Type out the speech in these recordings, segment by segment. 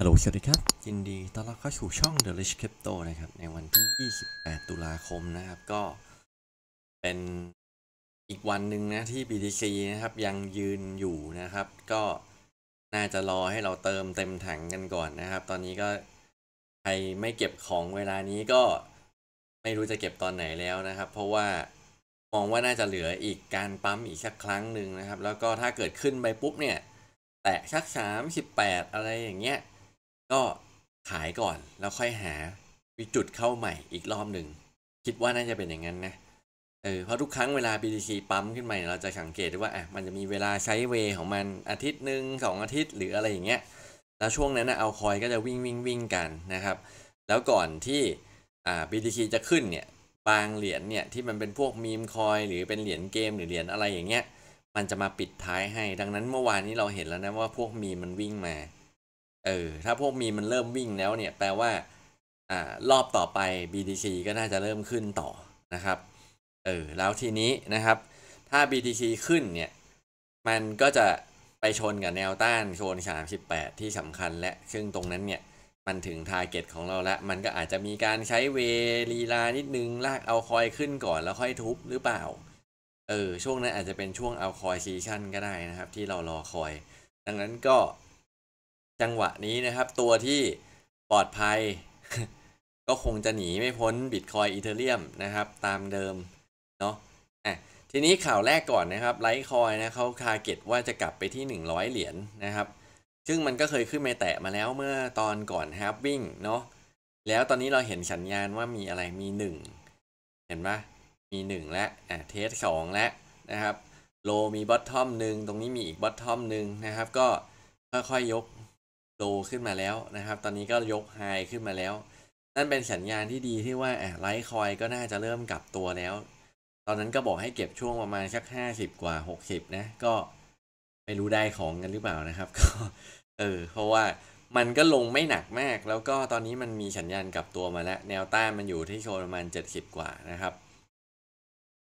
ฮัลโหลสวัสดีครับยินดีต้อนรับเข้าสู่ช่อง The Rich Crypto นะครับในวันที่28ตุลาคมนะครับก็เป็นอีกวันหนึ่งนะที่ BTC นะครับยังยืนอยู่นะครับก็น่าจะรอให้เราเติมเต็มถังกันก่อนนะครับตอนนี้ก็ใครไม่เก็บของเวลานี้ก็ไม่รู้จะเก็บตอนไหนแล้วนะครับเพราะว่ามองว่าน่าจะเหลืออีกการปั๊มอีกสักครั้งหนึ่งนะครับแล้วก็ถ้าเกิดขึ้นไปปุ๊บเนี่ยแตะสัก38อะไรอย่างเงี้ยก็ขายก่อนแล้วค่อยหาวิจุดเข้าใหม่อีกรอบหนึ่งคิดว่าน่าจะเป็นอย่างนั้นนะเพราะทุกครั้งเวลา BTC ปั๊มขึ้นมาเราจะสังเกตได้ว่ามันจะมีเวลาใช้เวของมันอาทิตย์หนึ่ง2 อาทิตย์หรืออะไรอย่างเงี้ยแล้วช่วงนั้นนะเอาคอยก็จะวิ่งกันนะครับแล้วก่อนที่BTC จะขึ้นเนี่ยบางเหรียญเนี่ยที่มันเป็นพวกมีมคอยหรือเป็นเหรียญเกมหรือเหรียญอะไรอย่างเงี้ยมันจะมาปิดท้ายให้ดังนั้นเมื่อวานนี้เราเห็นแล้วนะว่าพวกมีมันวิ่งมาถ้าพวกมีมันเริ่มวิ่งแล้วเนี่ยแปลว่ารอบต่อไป BTC ก็น่าจะเริ่มขึ้นต่อนะครับแล้วทีนี้นะครับถ้า BTC ขึ้นเนี่ยมันก็จะไปชนกับแนวต้านโซน38ที่สำคัญและซึ่งตรงนั้นเนี่ยมันถึงทาร์เก็ตของเราแล้วมันก็อาจจะมีการใช้เวลีลานิดนึงลากเอาคอยขึ้นก่อนแล้วค่อยทุบหรือเปล่าช่วงนั้นอาจจะเป็นช่วงเอาคอยซีชั่นก็ได้นะครับที่เรารอคอยดังนั้นก็จังหวะนี้นะครับตัวที่ปลอดภัย ก็คงจะหนีไม่พ้นบิตคอยอีเธอเรียมนะครับตามเดิมเนาะทีนี้ข่าวแรกก่อนนะครับไลท์คอยนะเขาทาร์เก็ตว่าจะกลับไปที่100เหรียญนะครับซึ่งมันก็เคยขึ้นไปแตะมาแล้วเมื่อตอนก่อนแฮปปิ้งเนาะแล้วตอนนี้เราเห็นสัญญาณว่ามีอะไรมี1เห็นปะมี1และเทส2และนะครับโลมีบอททอม1ตรงนี้มีอีกบอททอม1นะครับก็ค่อยๆยกโลขึ้นมาแล้วนะครับตอนนี้ก็ยกไฮขึ้นมาแล้วนั่นเป็นสัญญาณที่ดีที่ว่าไลท์คอยก็น่าจะเริ่มกลับตัวแล้วตอนนั้นก็บอกให้เก็บช่วงประมาณสัก50กว่า60นะก็ไม่รู้ได้ของกันหรือเปล่านะครับก็เพราะว่ามันก็ลงไม่หนักมากแล้วก็ตอนนี้มันมีสัญญาณกลับตัวมาแล้วแนวต้านมันอยู่ที่โซนประมาณ70กว่านะครับ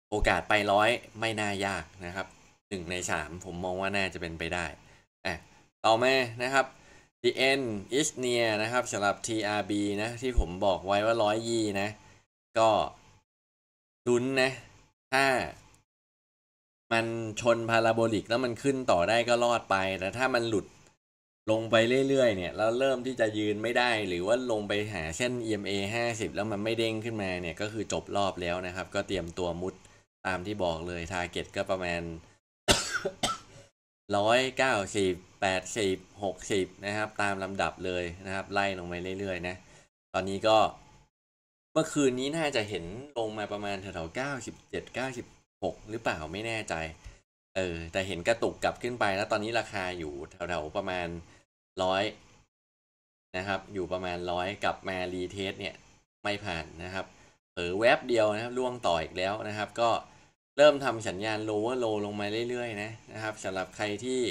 โอกาสไป100ไม่น่ายากนะครับ1 ใน 3ผมมองว่าน่าจะเป็นไปได้ต่อมานะครับ the end is near นะครับสำหรับ TRB นะที่ผมบอกไว้ว่า100 ยีนะก็ลุ้นนะถ้ามันชนพาราโบลิกแล้วมันขึ้นต่อได้ก็รอดไปแต่ถ้ามันหลุดลงไปเรื่อยๆเนี่ยแล้วเริ่มที่จะยืนไม่ได้หรือว่าลงไปหาเช่น EMA 50แล้วมันไม่เด้งขึ้นมาเนี่ยก็คือจบรอบแล้วนะครับก็เตรียมตัวมุดตามที่บอกเลย target ก็ประมาณ 190 80 60นะครับตามลำดับเลยนะครับไล่ลงไปเรื่อยๆนะตอนนี้ก็เมื่อคืนนี้น่าจะเห็นลงมาประมาณแถวๆ97 96หรือเปล่าไม่แน่ใจแต่เห็นกระตุกกลับขึ้นไปแล้วตอนนี้ราคาอยู่แถวๆประมาณ100นะครับอยู่ประมาณ100กลับมารีเทสเนี่ยไม่ผ่านนะครับแวบเดียวนะครับล่วงต่ออีกแล้วนะครับก็เริ่มทำสัญญาณ lower low ลงมาเรื่อยๆนะครับสำหรับใครที่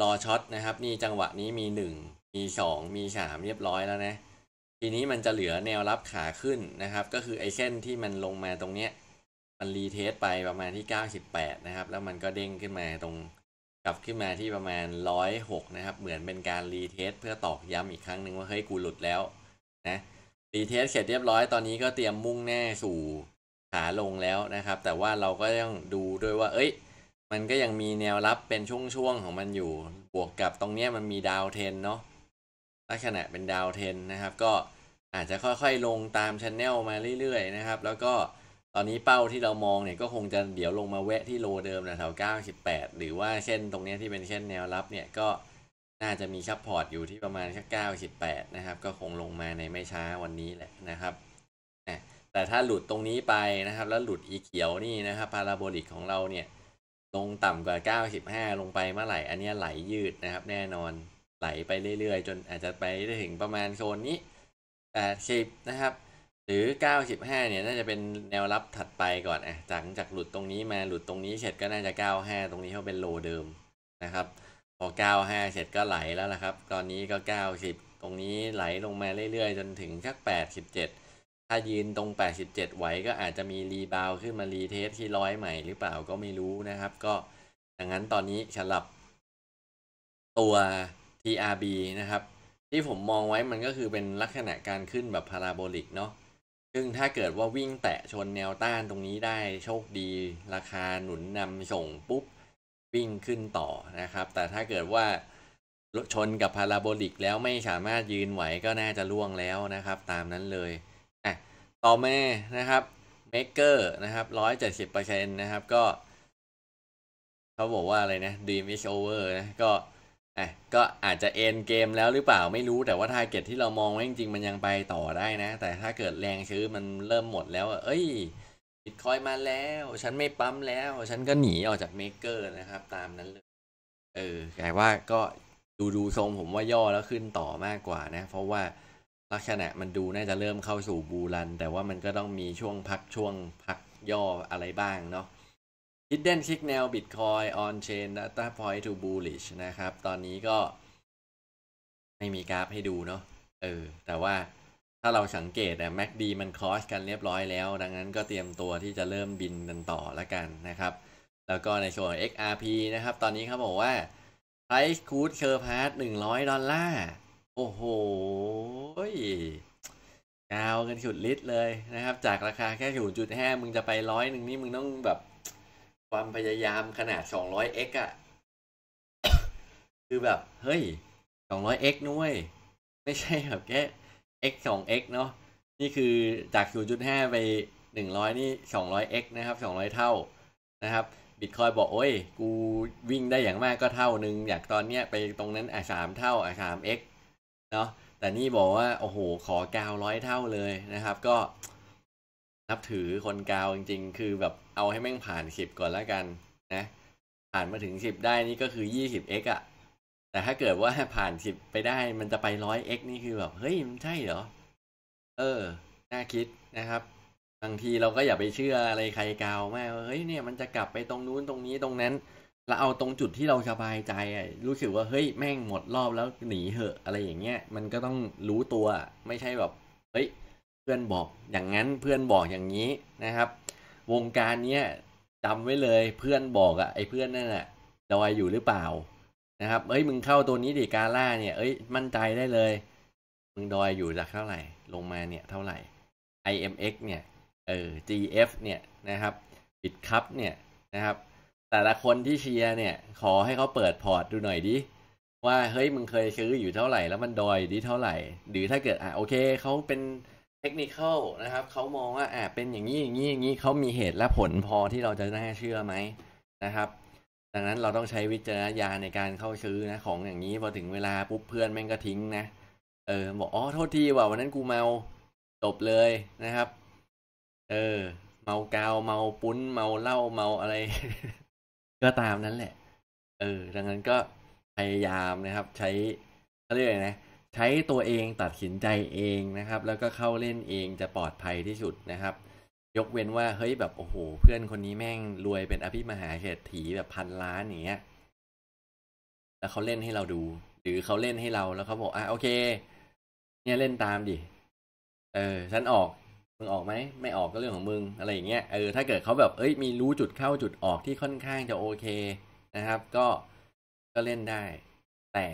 รอช็อตนะครับนี่จังหวะนี้มี1มี2มี3เรียบร้อยแล้วนะทีนี้มันจะเหลือแนวรับขาขึ้นนะครับก็คือไอเส้นที่มันลงมาตรงเนี้ยมันรีเทสไปประมาณที่98นะครับแล้วมันก็เด้งขึ้นมาตรงกลับขึ้นมาที่ประมาณ106นะครับเหมือนเป็นการรีเทสเพื่อตอกย้ำอีกครั้งหนึ่งว่าเฮ้ยกูหลุดแล้วนะรีเทสเสร็จเรียบร้อยตอนนี้ก็เตรียมมุ่งแน่สู่ขาลงแล้วนะครับแต่ว่าเราก็ต้องดูด้วยว่ามันก็ยังมีแนวรับเป็นช่วงของมันอยู่บวกกับตรงเนี้ยมันมีดาวเทนเนาะลักษณะเป็นดาวเทนนะครับก็อาจจะค่อยๆลงตามชันแนลมาเรื่อยๆนะครับแล้วก็ตอนนี้เป้าที่เรามองเนี่ยก็คงจะเดี๋ยวลงมาแวะที่โลเดิมนะแถว98หรือว่าเช่นตรงนี้ที่เป็นเช่นแนวรับเนี่ยก็น่าจะมีซัพพอร์ตอยู่ที่ประมาณแค่98นะครับก็คงลงมาในไม่ช้าวันนี้แหละนะครับแต่ถ้าหลุดตรงนี้ไปนะครับแล้วหลุดอีเขียวนี่นะครับพาราโบลิกของเราเนี่ยลงต่ำกว่า95ลงไปเมื่อไหร่อันนี้ไหลยืดนะครับแน่นอนไหลไปเรื่อยๆจนอาจจะไปได้ถึงประมาณโซนนี้80นะครับหรือ95เนี่ยน่าจะเป็นแนวรับถัดไปก่อนจากหลุดตรงนี้มาหลุดตรงนี้เสร็จก็น่าจะ95ตรงนี้เขาเป็นโลเดิมนะครับพอ95เสร็จก็ไหลแล้วนะครับตอนนี้ก็90ตรงนี้ไหลลงมาเรื่อยๆจนถึงสัก87ถ้ายืนตรง87ไว้ก็อาจจะมีรีบาวขึ้นมารีเทสที่100ใหม่หรือเปล่าก็ไม่รู้นะครับก็ดังนั้นตอนนี้สำหรับตัว TRB นะครับ ที่ผมมองไว้มันก็คือเป็นลักษณะการขึ้นแบบพาราโบลิกเนาะซึ่งถ้าเกิดว่าวิ่งแตะชนแนวต้านตรงนี้ได้โชคดีราคาหนุนนำส่งปุ๊บวิ่งขึ้นต่อนะครับแต่ถ้าเกิดว่าชนกับพาราโบลิกแล้วไม่สามารถยืนไหวก็น่าจะล่วงแล้วนะครับตามนั้นเลยอ่ะต่อมานะครับ Maker นะครับ 170% นะครับก็เขาบอกว่าอะไรนะ Dream is over นะก็อาจจะเอ็นเกมแล้วหรือเปล่าไม่รู้แต่ว่าทาร์เก็ตที่เรามองไว้จริงๆมันยังไปต่อได้นะแต่ถ้าเกิดแรงซื้อมันเริ่มหมดแล้วเอ้ยบิตคอยน์มาแล้วฉันไม่ปั๊มแล้วฉันก็หนีออกจากเมกเกอร์นะครับตามนั้นเลยแต่ว่าก็ดูทรงผมว่าย่อแล้วขึ้นต่อมากกว่านะเพราะว่าลักษณะมันดูน่าจะเริ่มเข้าสู่บูรันแต่ว่ามันก็ต้องมีช่วงพักย่ออะไรบ้างเนาะHidden Signal Bitcoin On Chain Data Point to Bullish นะครับตอนนี้ก็ไม่มีกราฟให้ดูเนาะแต่ว่าถ้าเราสังเกตเนี่ย MACD มันครอสกันเรียบร้อยแล้วดังนั้นก็เตรียมตัวที่จะเริ่มบินกันต่อละกันนะครับแล้วก็ในส่วน XRP นะครับตอนนี้เขาบอกว่า Price Could Surpass $100โอ้โหกาวกันสุดฤทธิ์เลยนะครับจากราคาแค่ 0.5 มึงจะไป100นี่มึงต้องแบบความพยายามขนาด 200x อ่ะ คือแบบเฮ้ย 200x นุ้ยไม่ใช่แบบแค่ x 2x เนาะนี่คือจาก 0.5 ไป100นี่ 200x นะครับ200เท่านะครับบิตคอยบอกโอ้ยกูวิ่งได้อย่างมากก็เท่านึงอยากตอนเนี้ยไปตรงนั้นอ่ะ3เท่าอ่ะ 3x เนาะแต่นี่บอกว่าโอ้โหขอกาว100เท่าเลยนะครับก็นับถือคนกาวจริงๆคือแบบเอาให้แม่งผ่าน10ก่อนแล้วกันนะผ่านมาถึง10ได้นี่ก็คือ 20x อ่ะแต่ถ้าเกิดว่าผ่าน10ไปได้มันจะไป 100x นี่คือแบบเฮ้ยมันใช่เหรอน่าคิดนะครับบางทีเราก็อย่าไปเชื่ออะไรใครกาวมากเฮ้ยเนี่ยมันจะกลับไปตรงนู้นตรงนี้ตรงนั้นแล้วเอาตรงจุดที่เราสบายใจรู้สึกว่าเฮ้ยแม่งหมดรอบแล้วหนีเหอะอะไรอย่างเงี้ยมันก็ต้องรู้ตัวไม่ใช่แบบเฮ้ยเพื่อนบอกอย่างนั้นเพื่อนบอกอย่างนี้นะครับวงการเนี้ยจำไว้เลยเพื่อนบอกอ่ะไอ้เพื่อนนั่นแหละดอยอยู่หรือเปล่านะครับเอ้ยมึงเข้าตัวนี้ดิกาล่าเนี่ยเอ้ยมั่นใจได้เลยมึงดอยอยู่จากเท่าไหร่ลงมาเนี่ยเท่าไหร่ IMX เนี่ยGF เนี่ยนะครับบิตคัพเนี่ยนะครับแต่ละคนที่เชียร์เนี่ยขอให้เขาเปิดพอร์ตดูหน่อยดิว่าเฮ้ยมึงเคยซื้ออยู่เท่าไหร่แล้วมันดอยดิเท่าไหร่หรือถ้าเกิดโอเคเขาเป็นเทคนิคนะครับเขามองว่าเป็นอย่างนี้อย่างนี้อย่างนี้เขามีเหตุและผลพอที่เราจะน่าเชื่อไหมนะครับดังนั้นเราต้องใช้วิจารณญาณในการเข้าซื้อนะของอย่างนี้พอถึงเวลาปุ๊บเพื่อนแม่งก็ทิ้งนะบอกอ๋อโทษทีว่าวันนั้นกูเมาจบเลยนะครับเมากาวเมาปุ้นเมาเหล้าเมาอะไร ก็ตามนั้นแหละดังนั้นก็พยายามนะครับใช้เขาเรียกอะไรนะใช้ตัวเองตัดสินใจเองนะครับแล้วก็เข้าเล่นเองจะปลอดภัยที่สุดนะครับยกเว้นว่าเฮ้ยแบบโอ้โหเพื่อนคนนี้แม่งรวยเป็นอภิมหาเศรษฐีแบบ1,000 ล้านอย่างเงี้ยแล้วเขาเล่นให้เราดูหรือเขาเล่นให้เราแล้วเขาบอกโอเคเนี่ยเล่นตามดิฉันออกมึงออกไหมไม่ออกก็เรื่องของมึงอะไรอย่างเงี้ยถ้าเกิดเขาแบบเอ้ยมีรู้จุดเข้าจุดออกที่ค่อนข้างจะโอเคนะครับก็เล่นได้แต่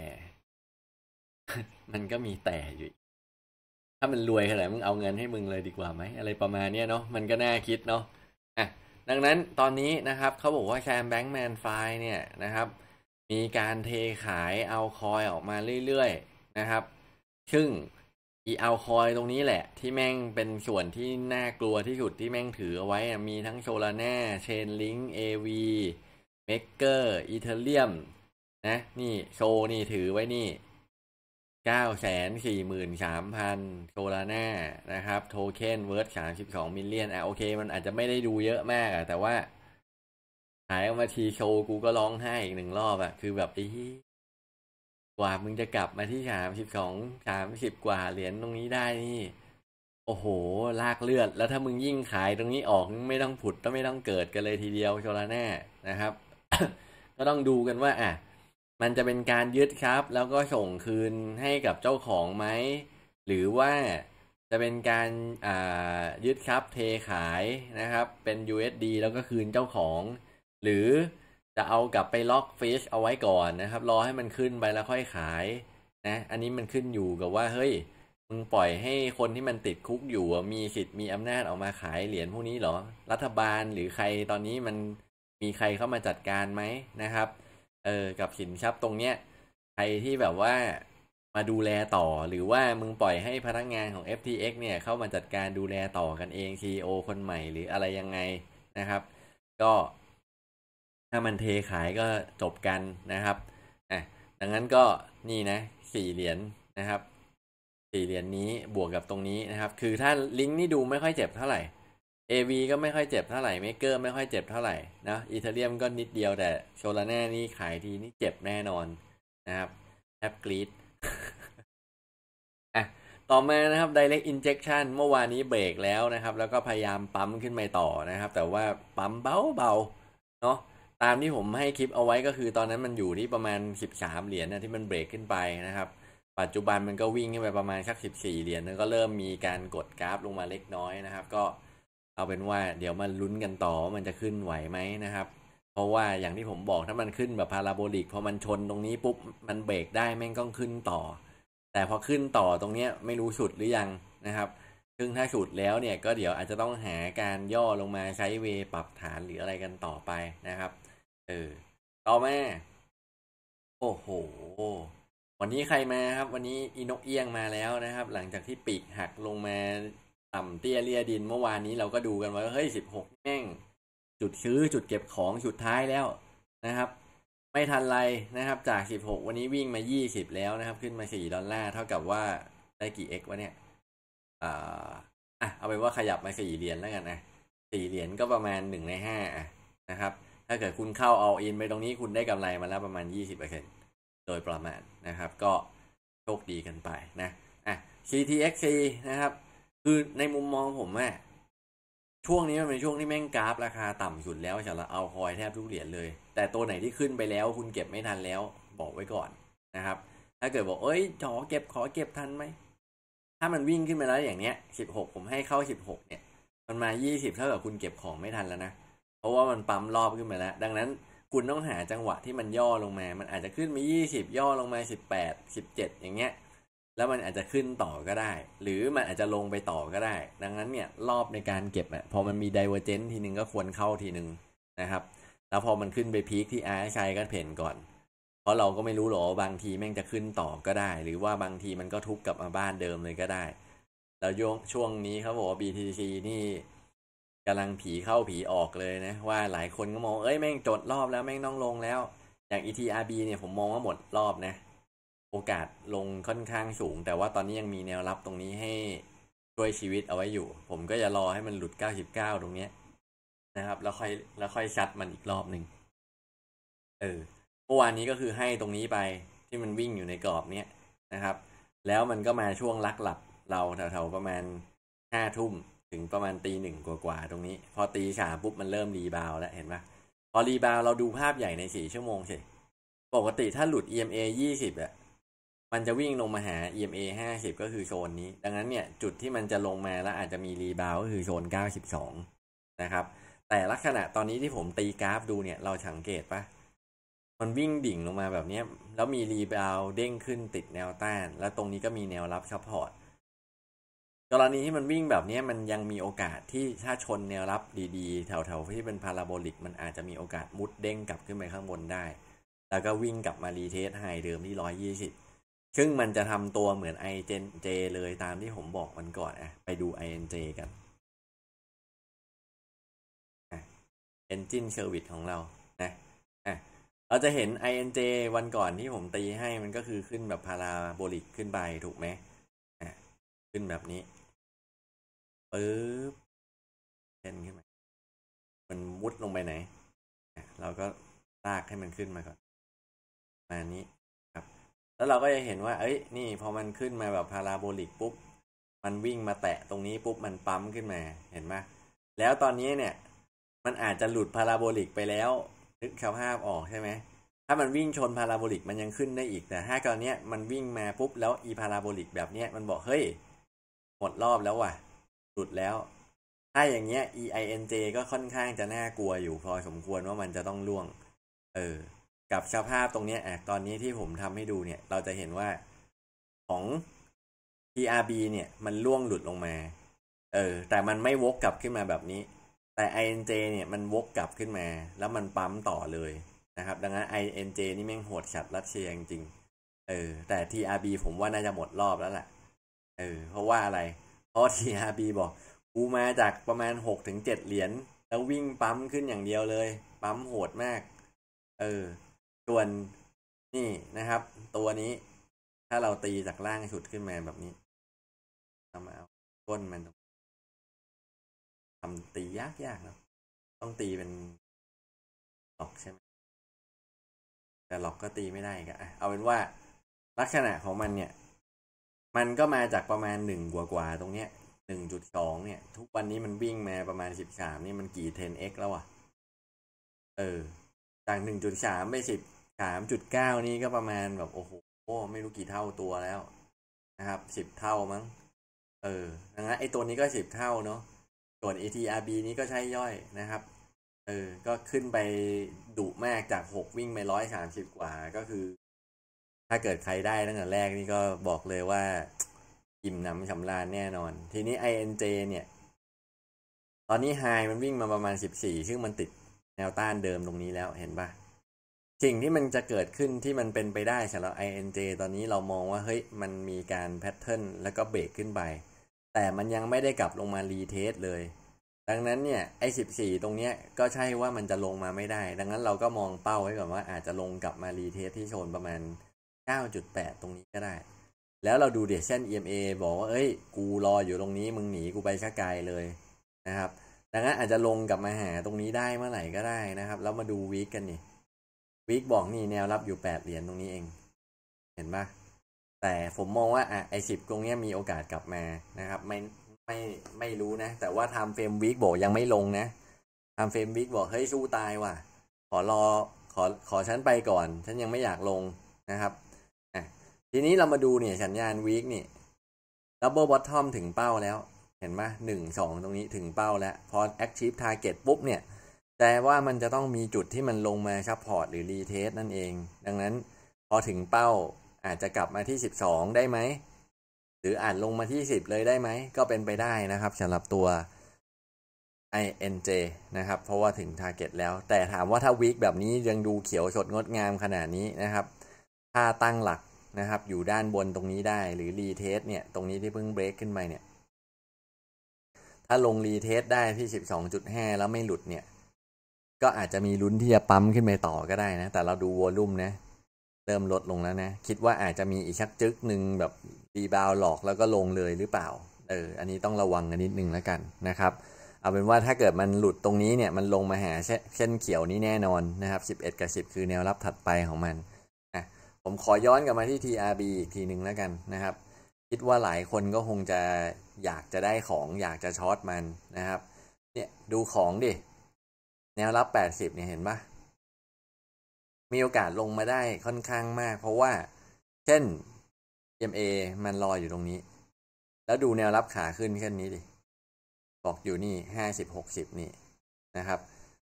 มันก็มีแต่อยู่ถ้ามันรวยขนาดมึงเอาเงินให้มึงเลยดีกว่าไหมอะไรประมาณนี้เนาะมันก็น่าคิดเนาะดังนั้นตอนนี้นะครับเขาบอกว่าแซมแบงค์แมนไฟเนี่ยนะครับมีการเทขายเอาคอยออกมาเรื่อยๆนะครับซึ่งอีเอาคอยตรงนี้แหละที่แม่งเป็นส่วนที่น่ากลัวที่สุดที่แม่งถือเอาไว้มีทั้งโซลาน่าเชนลิงเอวีเมกเกอร์อีเทเรียมนะนี่โชนี่ถือไว้นี่943,000โซลาน่านะครับโทเค็นเวิร์ด32 มิลเลียนโอเคมันอาจจะไม่ได้ดูเยอะมากอะแต่ว่าหายออกมาทีโชว์กูก็ร้องไห้อีก1 รอบอะคือแบบกว่ามึงจะกลับมาที่30กว่าเหรียญตรงนี้ได้นี่โอ้โหลากเลือดแล้วถ้ามึงยิ่งขายตรงนี้ออกไม่ต้องผุดก็ไม่ต้องเกิดกันเลยทีเดียวโซลาน่านะครับ ก็ต้องดูกันว่ามันจะเป็นการยึดครับแล้วก็ส่งคืนให้กับเจ้าของไหมหรือว่าจะเป็นการยึดครับเทขายนะครับเป็น USD แล้วก็คืนเจ้าของหรือจะเอากลับไปล็อกฟิชเอาไว้ก่อนนะครับรอให้มันขึ้นไปแล้วค่อยขาย นะอันนี้มันขึ้นอยู่กับว่าเฮ้ยมึงปล่อยให้คนที่มันติดคุกอยู่มีสิทธิ์มีอำนาจออกมาขายเหรียญพวกนี้เหรอรัฐบาลหรือใครตอนนี้มันมีใครเข้ามาจัดการไหมนะครับกับสินทรัพย์ตรงเนี้ยใครที่แบบว่ามาดูแลต่อหรือว่ามึงปล่อยให้พนักงานของ FTX เนี่ยเข้ามาจัดการดูแลต่อกันเอง CEO คนใหม่หรืออะไรยังไงนะครับก็ถ้ามันเทขายก็จบกันนะครับดังนั้นก็นี่นะ4เหรียญนะครับ4เหรียญนี้บวกกับตรงนี้นะครับคือถ้าลิงก์นี่ดูไม่ค่อยเจ็บเท่าไหร่ AV ก็ไม่ค่อยเจ็บเท่าไหร่ Maker ไม่ค่อยเจ็บเท่าไหร่นะอีเธเรียมก็นิดเดียวแต่โซลาน่านี่ขายทีนี่เจ็บแน่นอนนะครับแทบกรี๊ดต่อมานะครับ direct injection เมื่อวานนี้เบรกแล้วนะครับแล้วก็พยายามปั๊มขึ้นไปต่อนะครับแต่ว่าปั๊มเบาๆเนาะตามที่ผมให้คลิปเอาไว้ก็คือตอนนั้นมันอยู่ที่ประมาณ13เหรียญนะที่มันเบรกขึ้นไปนะครับปัจจุบันมันก็วิ่งขึ้นไปประมาณสัก14เหรียญแล้วก็เริ่มมีการกดกราฟลงมาเล็กน้อยนะครับก็เอาเป็นว่าเดี๋ยวมันลุ้นกันต่อมันจะขึ้นไหวไหมนะครับเพราะว่าอย่างที่ผมบอกถ้ามันขึ้นแบบพาราโบลิกพอมันชนตรงนี้ปุ๊บมันเบรกได้แม่งก็ขึ้นต่อแต่พอขึ้นต่อตรงนี้ไม่รู้สุดหรือยังนะครับซึ่งถ้าสุดแล้วเนี่ยก็เดี๋ยวอาจจะต้องหาการย่อลงมาใช้เวปรับฐานหรืออะไรกันต่อไปนะครับต่อมาโอ้โหวันนี้ใครมาครับวันนี้อีนกเอี้ยงมาแล้วนะครับหลังจากที่ปีกหักลงมาต่ำเตี้ยเลียดินเมื่อวานนี้เราก็ดูกันว่าเฮ้ย16แม่งจุดซื้อจุดเก็บของสุดท้ายแล้วนะครับไม่ทันไรนะครับจาก16วันนี้วิ่งมา20แล้วนะครับขึ้นมา4ดอลลาร์เท่ากับว่าได้กี่ x วะเนี่ยเอาไปว่าขยับมา4เหรียญแล้วกันนะ4เหรียญก็ประมาณ1ใน5นะครับถ้าเกิดคุณเข้า all in ไปตรงนี้คุณได้กำไรมาแล้วประมาณ 20% โดยประมาณนะครับก็โชคดีกันไปนะCTXC นะครับคือในมุมมองผมอะช่วงนี้มันเป็นช่วงที่แม่งกราฟราคาต่ำสุดแล้วฉันละเอาคอยแทบทุกเหรียญเลยแต่ตัวไหนที่ขึ้นไปแล้วคุณเก็บไม่ทันแล้วบอกไว้ก่อนนะครับถ้าเกิดบอกเอ้ยขอเก็บทันไหมถ้ามันวิ่งขึ้นไปแล้วอย่างเนี้ย16ผมให้เข้า16เนี่ยมันมา20เท่ากับคุณเก็บของไม่ทันแล้วนะเพราะว่ามันปั๊มรอบขึ้นไปแล้วดังนั้นคุณต้องหาจังหวะที่มันย่อลงมามันอาจจะขึ้นมา20ย่อลงมา18 17อย่างเงี้ยแล้วมันอาจจะขึ้นต่อก็ได้หรือมันอาจจะลงไปต่อก็ได้ดังนั้นเนี่ยรอบในการเก็บอ่ะพอมันมีไดเวอร์เจนต์ทีนึงก็ควรเข้าทีนึงนะครับแล้วพอมันขึ้นไปพีคที่ RSI ก็เพ่นก่อนเพราะเราก็ไม่รู้หรอกบางทีแม่งจะขึ้นต่อก็ได้หรือว่าบางทีมันก็ทุบกลับมาบ้านเดิมเลยก็ได้แล้วช่วงนี้เขาบอกว่า BTC นี่กำลังผีเข้าผีออกเลยนะว่าหลายคนก็มองเอ้ยแม่งจดรอบแล้วแม่งต้องลงแล้วอย่าง ETRB เนี่ยผมมองว่าหมดรอบนะโอกาสลงค่อนข้างสูงแต่ว่าตอนนี้ยังมีแนวรับตรงนี้ให้ช่วยชีวิตเอาไว้อยู่ผมก็จะรอให้มันหลุด99ตรงเนี้ยนะครับแล้วค่อยชัดมันอีกรอบหนึ่งเมื่อวานนี้ก็คือให้ตรงนี้ไปที่มันวิ่งอยู่ในกรอบเนี้ยนะครับแล้วมันก็มาช่วงลักหลับเราแถวๆประมาณ 5:00 นถึงประมาณ 1:00 นกว่าๆตรงนี้พอ 3:00 นปุ๊บมันเริ่มรีบาวแล้วเห็นป่ะพอรีบาวเราดูภาพใหญ่ใน4ชั่วโมงสิปกติถ้าหลุด EMA 20อะมันจะวิ่งลงมาหา EMA 50ก็คือโซนนี้ดังนั้นเนี่ยจุดที่มันจะลงมาแล้วอาจจะมีรีบาวก็คือโซน92นะครับแต่ลักษณะตอนนี้ที่ผมตีกราฟดูเนี่ยเราสังเกตปะมันวิ่งดิ่งลงมาแบบนี้แล้วมีรีบาวเด้งขึ้นติดแนวต้านแล้วตรงนี้ก็มีแนวรับซัพพอร์ตกรณีที่มันวิ่งแบบนี้มันยังมีโอกาสที่ถ้าชนแนวรับดีๆแถวๆที่เป็นพาราโบลิกมันอาจจะมีโอกาสมุดเด้งกลับขึ้นไปข้างบนได้แล้วก็วิ่งกลับมารีเทสไฮเดิมที่120ซึ่งมันจะทำตัวเหมือน INJ เลยตามที่ผมบอกมันก่อนไปดู INJ กัน Engine Service ของเรานะเราจะเห็น INJ วันก่อนที่ผมตีให้มันก็คือขึ้นแบบพาราโบลิกขึ้นไปถูกไหมขึ้นแบบนี้ปึ๊บขึ้นมามันมุดลงไปไหนเราก็ลากให้มันขึ้นมาก่อนมานี้แล้วเราก็จะเห็นว่าเอ้ยนี่พอมันขึ้นมาแบบพาราโบลิกปุ๊บมันวิ่งมาแตะตรงนี้ปุ๊บมันปั๊มขึ้นมาเห็นไหมแล้วตอนนี้เนี่ยมันอาจจะหลุดพาราโบลิกไปแล้วนึกภาพออกใช่ไหมถ้ามันวิ่งชนพาราโบลิกมันยังขึ้นได้อีกแต่ถ้าตอนนี้มันวิ่งมาปุ๊บแล้วอีพาราโบลิกแบบนี้มันบอกเฮ้ยหมดรอบแล้วว่ะหลุดแล้วถ้าอย่างเงี้ย EINJ ก็ค่อนข้างจะน่ากลัวอยู่พอสมควรว่ามันจะต้องล่วงกับสภาพตรงนี้ตอนนี้ที่ผมทำให้ดูเนี่ยเราจะเห็นว่า ของ ERB เนี่ยมันล่วงหลุดลงมาแต่มันไม่วกกลับขึ้นมาแบบนี้แต่ INJ เนี่ยมันวกกลับขึ้นมาแล้วมันปั๊มต่อเลยนะครับดังนั้น INJ นี่แม่งโหดฉัดรัดเชียงจริงแต่ TRB ผมว่าน่าจะหมดรอบแล้วแหละเพราะว่าอะไรเพราะ TRB บอกกูมาจากประมาณ 6-7 เหรียญแล้ววิ่งปั๊มขึ้นอย่างเดียวเลยปั๊มโหดมากส่วนนี่นะครับตัวนี้ถ้าเราตีจากล่างฉุดขึ้นมาแบบนี้ทำเอาก้นมันทำตียากๆเนาะต้องตีเป็นหลอกใช่ไหมแต่หลอกก็ตีไม่ได้ก็เอาเป็นว่าลักษณะของมันเนี่ยมันก็มาจากประมาณ1กว่าตรงเนี้ย 1.2 เนี่ยทุกวันนี้มันวิ่งมาประมาณ13นี่มันกี่ 10x แล้วอะจาก 1.3 ไป 13.9 นี่ก็ประมาณแบบโอ้โหไม่รู้กี่เท่าตัวแล้วนะครับ10เท่ามั้งดังนั้นไอ้ตัวนี้ก็10เท่าเนาะส่วน ETRB นี้ก็ใช่ย่อยนะครับก็ขึ้นไปดุมากจาก6วิ่งไป130กว่าก็คือถ้าเกิดใครได้ตั้งแต่แรกนี่ก็บอกเลยว่าอิ่มหนำสำราญแน่นอนทีนี้ INJ เนี่ยตอนนี้ไฮมันวิ่งมาประมาณ14ซึ่งมันติดแนวต้านเดิมตรงนี้แล้วเห็นป่ะสิ่งที่มันจะเกิดขึ้นที่มันเป็นไปได้สำหรับ INJ ตอนนี้เรามองว่าเฮ้ยมันมีการแพทเทิร์นแล้วก็เบรกขึ้นไปแต่มันยังไม่ได้กลับลงมารีเทสเลยดังนั้นเนี่ยไอ้14ตรงเนี้ยก็ใช่ว่ามันจะลงมาไม่ได้ดังนั้นเราก็มองเป้าไว้ก่อนว่าอาจจะลงกลับมารีเทสที่โซนประมาณ 9.8 ตรงนี้ก็ได้แล้วเราดูเดชเส้น EMA บอกว่าเอ้ยกูรออยู่ตรงนี้มึงหนีกูไปซะไกลเลยนะครับดังนั้นอาจจะลงกลับมาหาตรงนี้ได้เมื่อไหร่ก็ได้นะครับแล้วมาดูวีคกันนี่วีคบอกนี่แนวรับอยู่8เหรียญตรงนี้เองเห็นปะแต่ผมมองว่าไอ้10ตรงนี้มีโอกาสกลับมานะครับไม่รู้นะแต่ว่าไทม์เฟรมวีคบอกยังไม่ลงนะไทม์เฟรมวีคบอกเฮ้ยสู้ตายว่ะขอฉันไปก่อนฉันยังไม่อยากลงนะครับทีนี้เรามาดูเนี่ยสัญญาณวีคนี่ดับเบิลบอททอมถึงเป้าแล้วเห็นไหม1-2ตรงนี้ถึงเป้าแล้วพอแอคทีฟทาร์เก็ตปุ๊บเนี่ยแต่ว่ามันจะต้องมีจุดที่มันลงมาซัพพอร์ตหรือรีเทสนั่นเองดังนั้นพอถึงเป้าอาจจะกลับมาที่12ได้ไหมหรืออาจลงมาที่10เลยได้ไหมก็เป็นไปได้นะครับสำหรับตัว INJ นะครับเพราะว่าถึง target แล้วแต่ถามว่าถ้าวีคแบบนี้ยังดูเขียวสดงดงามขนาดนี้นะครับถ้าตั้งหลักนะครับอยู่ด้านบนตรงนี้ได้หรือรีเทสเนี่ยตรงนี้ที่เพิ่งเบรกขึ้นไปเนี่ยถ้าลงรีเทสได้ที่ 12.5 แล้วไม่หลุดเนี่ยก็อาจจะมีลุ้นที่จะปั๊มขึ้นไปต่อก็ได้นะแต่เราดูวอลุ่มนะเริ่มลดลงแล้วนะคิดว่าอาจจะมีอีกชักจึ๊กหนึ่งแบบรีบาวหลอกแล้วก็ลงเลยหรือเปล่าอันนี้ต้องระวังกันนิดนึงแล้วกันนะครับเอาเป็นว่าถ้าเกิดมันหลุดตรงนี้เนี่ยมันลงมาหาเส้นเขียวนี้แน่นอนนะครับ11กับ10คือแนวรับถัดไปของมันผมขอย้อนกลับมาที่ TRB อีกทีหนึ่งแล้วกันนะครับคิดว่าหลายคนก็คงจะอยากจะได้ของอยากจะช็อตมันนะครับเนี่ยดูของดิแนวรับ80เนี่ยเห็นปะมีโอกาสลงมาได้ค่อนข้างมากเพราะว่าเช่น EMA มันลอยอยู่ตรงนี้แล้วดูแนวรับขาขึ้นเช่นนี้ดิบอกอยู่นี่50-60นี่นะครับ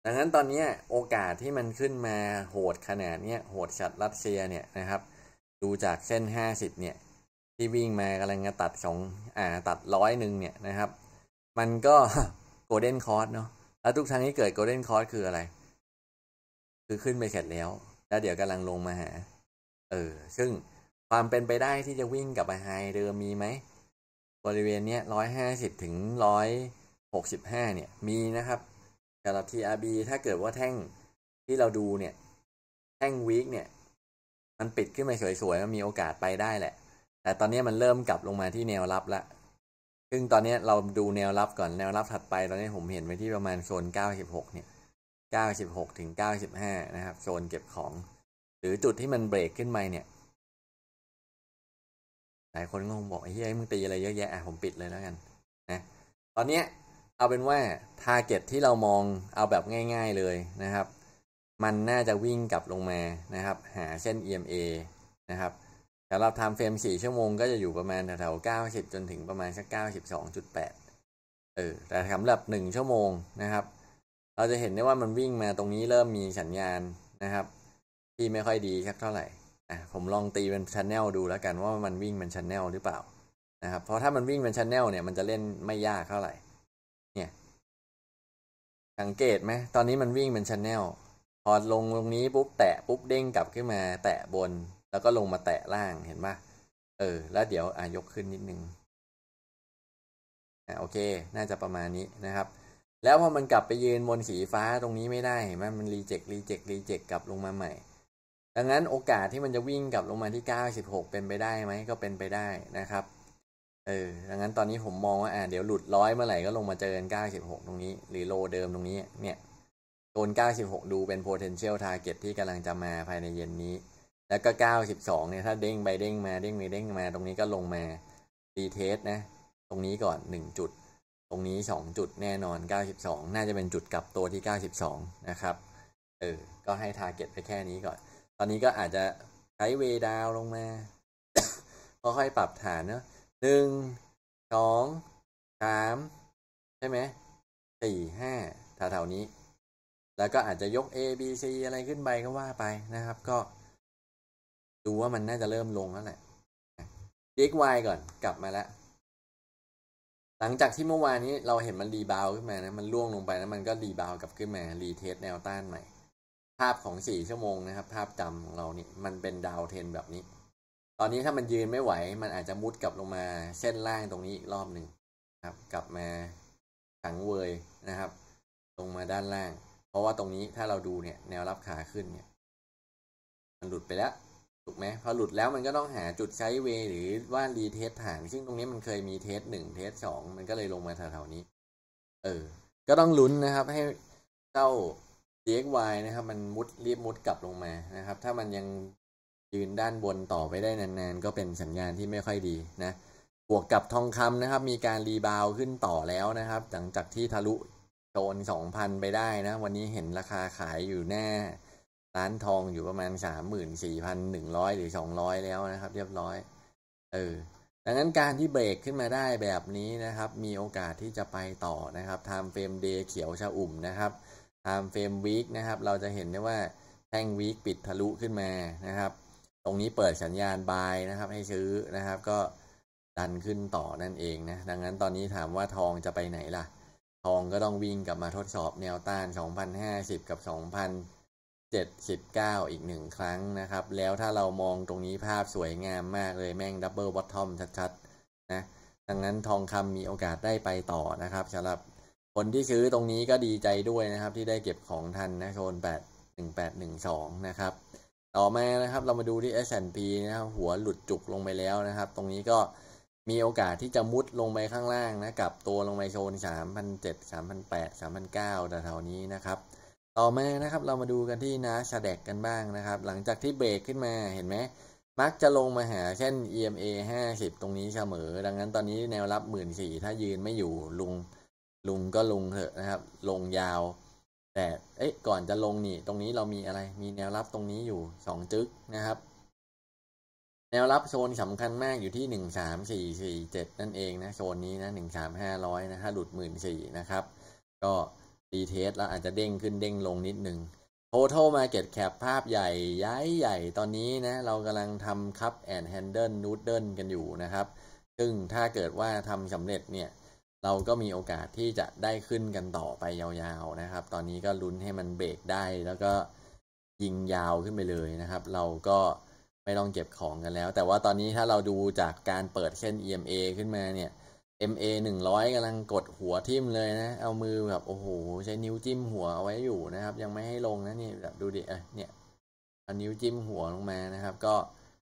ดังนั้นตอนนี้โอกาสที่มันขึ้นมาโหดขนาดเนี้ยโหดชัดรัสเซียเนี่ยนะครับดูจากเส้น50เนี่ยที่วิ่งมากำลังจะตัดตัด100เนี่ยนะครับมันก็โกลเด้นคอร์สเนาะแล้วทุกครั้งที่เกิดโกลเด้นคอร์สคืออะไรคือขึ้นไปเสร็จแล้วเดี๋ยวกำลังลงมาหาซึ่งความเป็นไปได้ที่จะวิ่งกลับมาไฮเดิมมีไหมบริเวณเนี้ย150-165เนี่ยมีนะครับสำหรับ TRB ถ้าเกิดว่าแท่งที่เราดูเนี่ยแท่งวีคเนี่ยมันปิดขึ้นมาสวยๆมันมีโอกาสไปได้แหละแต่ตอนนี้มันเริ่มกลับลงมาที่แนวรับละซึ่งตอนนี้เราดูแนวรับก่อนแนวรับถัดไปตอนนี้ผมเห็นไว้ที่ประมาณโซน96เนี่ย96-95นะครับโซนเก็บของหรือจุดที่มันเบรกขึ้นมาเนี่ยหลายคนก็คงบอกไอ้เหี้ยมึงตีอะไรเยอะแยะผมปิดเลยแล้วกันนะตอนนี้เอาเป็นว่าทาร์เก็ตที่เรามองเอาแบบง่ายๆเลยนะครับมันน่าจะวิ่งกลับลงมานะครับหาเส้น EMA นะครับสำหรับไทม์เฟรม4ชั่วโมงก็จะอยู่ประมาณแถวๆ90จนถึงประมาณสัก 92.8 แต่สำหรับ1ชั่วโมงนะครับเราจะเห็นได้ว่ามันวิ่งมาตรงนี้เริ่มมีสัญญาณนะครับที่ไม่ค่อยดีสักเท่าไหร่ ผมลองตีเป็น channel ดูแล้วกันว่ามันวิ่งเป็น channel หรือเปล่านะครับเพราะถ้ามันวิ่งเป็น channel เนี่ยมันจะเล่นไม่ยากเท่าไหร่เนี่ยสังเกตไหมตอนนี้มันวิ่งเป็น channel พอลงตรงนี้ปุ๊บแตะปุ๊บเด้งกลับขึ้นมาแตะบนแล้วก็ลงมาแตะล่างเห็นป่ะแล้วเดี๋ยวยกขึ้นนิดนึงโอเคน่าจะประมาณนี้นะครับแล้วพอมันกลับไปยืนบนสีฟ้าตรงนี้ไม่ได้เห็นไหมมันรีเจ็คกลับลงมาใหม่ดังนั้นโอกาสที่มันจะวิ่งกลับลงมาที่96เป็นไปได้ไหมก็เป็นไปได้นะครับดังนั้นตอนนี้ผมมองว่าเดี๋ยวหลุด100เมื่อไหร่ก็ลงมาเจอกัน96ตรงนี้หรือโลเดิมตรงนี้เนี่ยโซน96ดูเป็น potential target ที่กำลังจะมาภายในเย็นนี้แล้วก็92เนี่ยถ้าเด้งไปเด้งมาเด้งไปเด้งมาตรงนี้ก็ลงมารีเทสนะตรงนี้ก่อน1จุดตรงนี้2จุดแน่นอน92น่าจะเป็นจุดกลับตัวที่92นะครับก็ให้ target ไปแค่นี้ก่อนตอนนี้ก็อาจจะไซด์เวย์ดาวลงมา ค่อยๆปรับฐานเนาะ1 2 3ใช่ไหม4 5แถวๆนี้แล้วก็อาจจะยก A B C อะไรขึ้นไปก็ว่าไปนะครับก็ดูว่ามันน่าจะเริ่มลงแล้วแหละ DXY ก่อนกลับมาแล้วหลังจากที่เมื่อวานนี้เราเห็นมันรีบาวขึ้นมานะมันล่วงลงไปแล้วมันก็รีบาวกลับขึ้นมารีเทสแนวต้านใหม่ภาพของ4ชั่วโมงนะครับภาพจำของเรานี่มันเป็นดาวเทรนแบบนี้ตอนนี้ถ้ามันยืนไม่ไหวมันอาจจะมุดกลับลงมาเส้นล่างตรงนี้อีกรอบหนึ่งครับกลับมาขังเวยนะครับลงมาด้านล่างเพราะว่าตรงนี้ถ้าเราดูเนี่ยแนวรับขาขึ้นเนี่ยมันหลุดไปแล้วถูกไหมพอหลุดแล้วมันก็ต้องหาจุดไซด์เวย์หรือว่ารีเทสฐานซึ่งตรงนี้มันเคยมีเทส1เทส2มันก็เลยลงมาแถวๆนี้ก็ต้องลุ้นนะครับให้เจ้า DXY นะครับมันรีบมุดกลับลงมานะครับถ้ามันยังยืนด้านบนต่อไปได้นานๆก็เป็นสัญญาณที่ไม่ค่อยดีนะบวกกับทองคำนะครับมีการรีบาวขึ้นต่อแล้วนะครับหลังจากที่ทะลุโซน 2,000 ไปได้นะวันนี้เห็นราคาขายอยู่หน้าร้านทองอยู่ประมาณ 34,100 หรือ 200แล้วนะครับเรียบร้อยดังนั้นการที่เบรกขึ้นมาได้แบบนี้นะครับมีโอกาสที่จะไปต่อนะครับ Time Frame Day เขียวชะอุ่มนะครับ Time Frame Week นะครับเราจะเห็นได้ว่าแท่ง Week ปิดทะลุขึ้นมานะครับตรงนี้เปิดสัญญาณ Buy นะครับให้ซื้อนะครับก็ดันขึ้นต่อนั่นเองนะดังนั้นตอนนี้ถามว่าทองจะไปไหนล่ะทองก็ต้องวิ่งกลับมาทดสอบแนวต้าน 2,050 กับ 2,079อีก1ครั้งนะครับแล้วถ้าเรามองตรงนี้ภาพสวยงามมากเลยแม่งดับเบิลบอททอมชัดๆนะดังนั้นทองคำมีโอกาสได้ไปต่อนะครับสำหรับคนที่ซื้อตรงนี้ก็ดีใจด้วยนะครับที่ได้เก็บของทันนะโซน81812นะครับต่อมานะครับเรามาดูที่ S&P นะครับหัวหลุดจุกลงไปแล้วนะครับตรงนี้ก็มีโอกาสที่จะมุดลงไปข้างล่างนะกลับตัวลงไปโซน 3,700 3,800 3,900 แต่แถวนี้นะครับต่อมานะครับเรามาดูกันที่ Nasdaq กันบ้างนะครับหลังจากที่เบรกขึ้นมาเห็นไหมมักจะลงมาหาเช่น EMA 50ตรงนี้เสมอดังนั้นตอนนี้แนวรับ 14,000 ถ้ายืนไม่อยู่ลุงก็ลุงเถอะนะครับลงยาวแต่ก่อนจะลงนี่ตรงนี้เรามีอะไรมีแนวรับตรงนี้อยู่2จึ๊กนะครับแนวรับโซนสำคัญมากอยู่ที่13447นั่นเองนะโซนนี้นะ13500นะถ้าหลุด 14,000 นะครับก็ดีเทสเราอาจจะเด้งขึ้นเด้งลงนิดหนึ่ง Total Market Cap ภาพใหญ่ย้ายใหญ่ตอนนี้นะเรากำลังทำ Cup and Handle Noodle กันอยู่นะครับซึ่งถ้าเกิดว่าทำสำเร็จเนี่ยเราก็มีโอกาสที่จะได้ขึ้นกันต่อไปยาวๆนะครับตอนนี้ก็ลุ้นให้มันเบรกได้แล้วก็ยิงยาวขึ้นไปเลยนะครับเราก็ไม่ต้องเก็บของกันแล้วแต่ว่าตอนนี้ถ้าเราดูจากการเปิดเส้น EMA ขึ้นมาเนี่ยMA 100กำลังกดหัวทิ่มเลยนะเอามือแบบโอ้โหใช้นิ้วจิ้มหัวเอาไว้อยู่นะครับยังไม่ให้ลงนะนี่แบบดูดิเนี่ยเอานิ้วจิ้มหัวลงมานะครับก็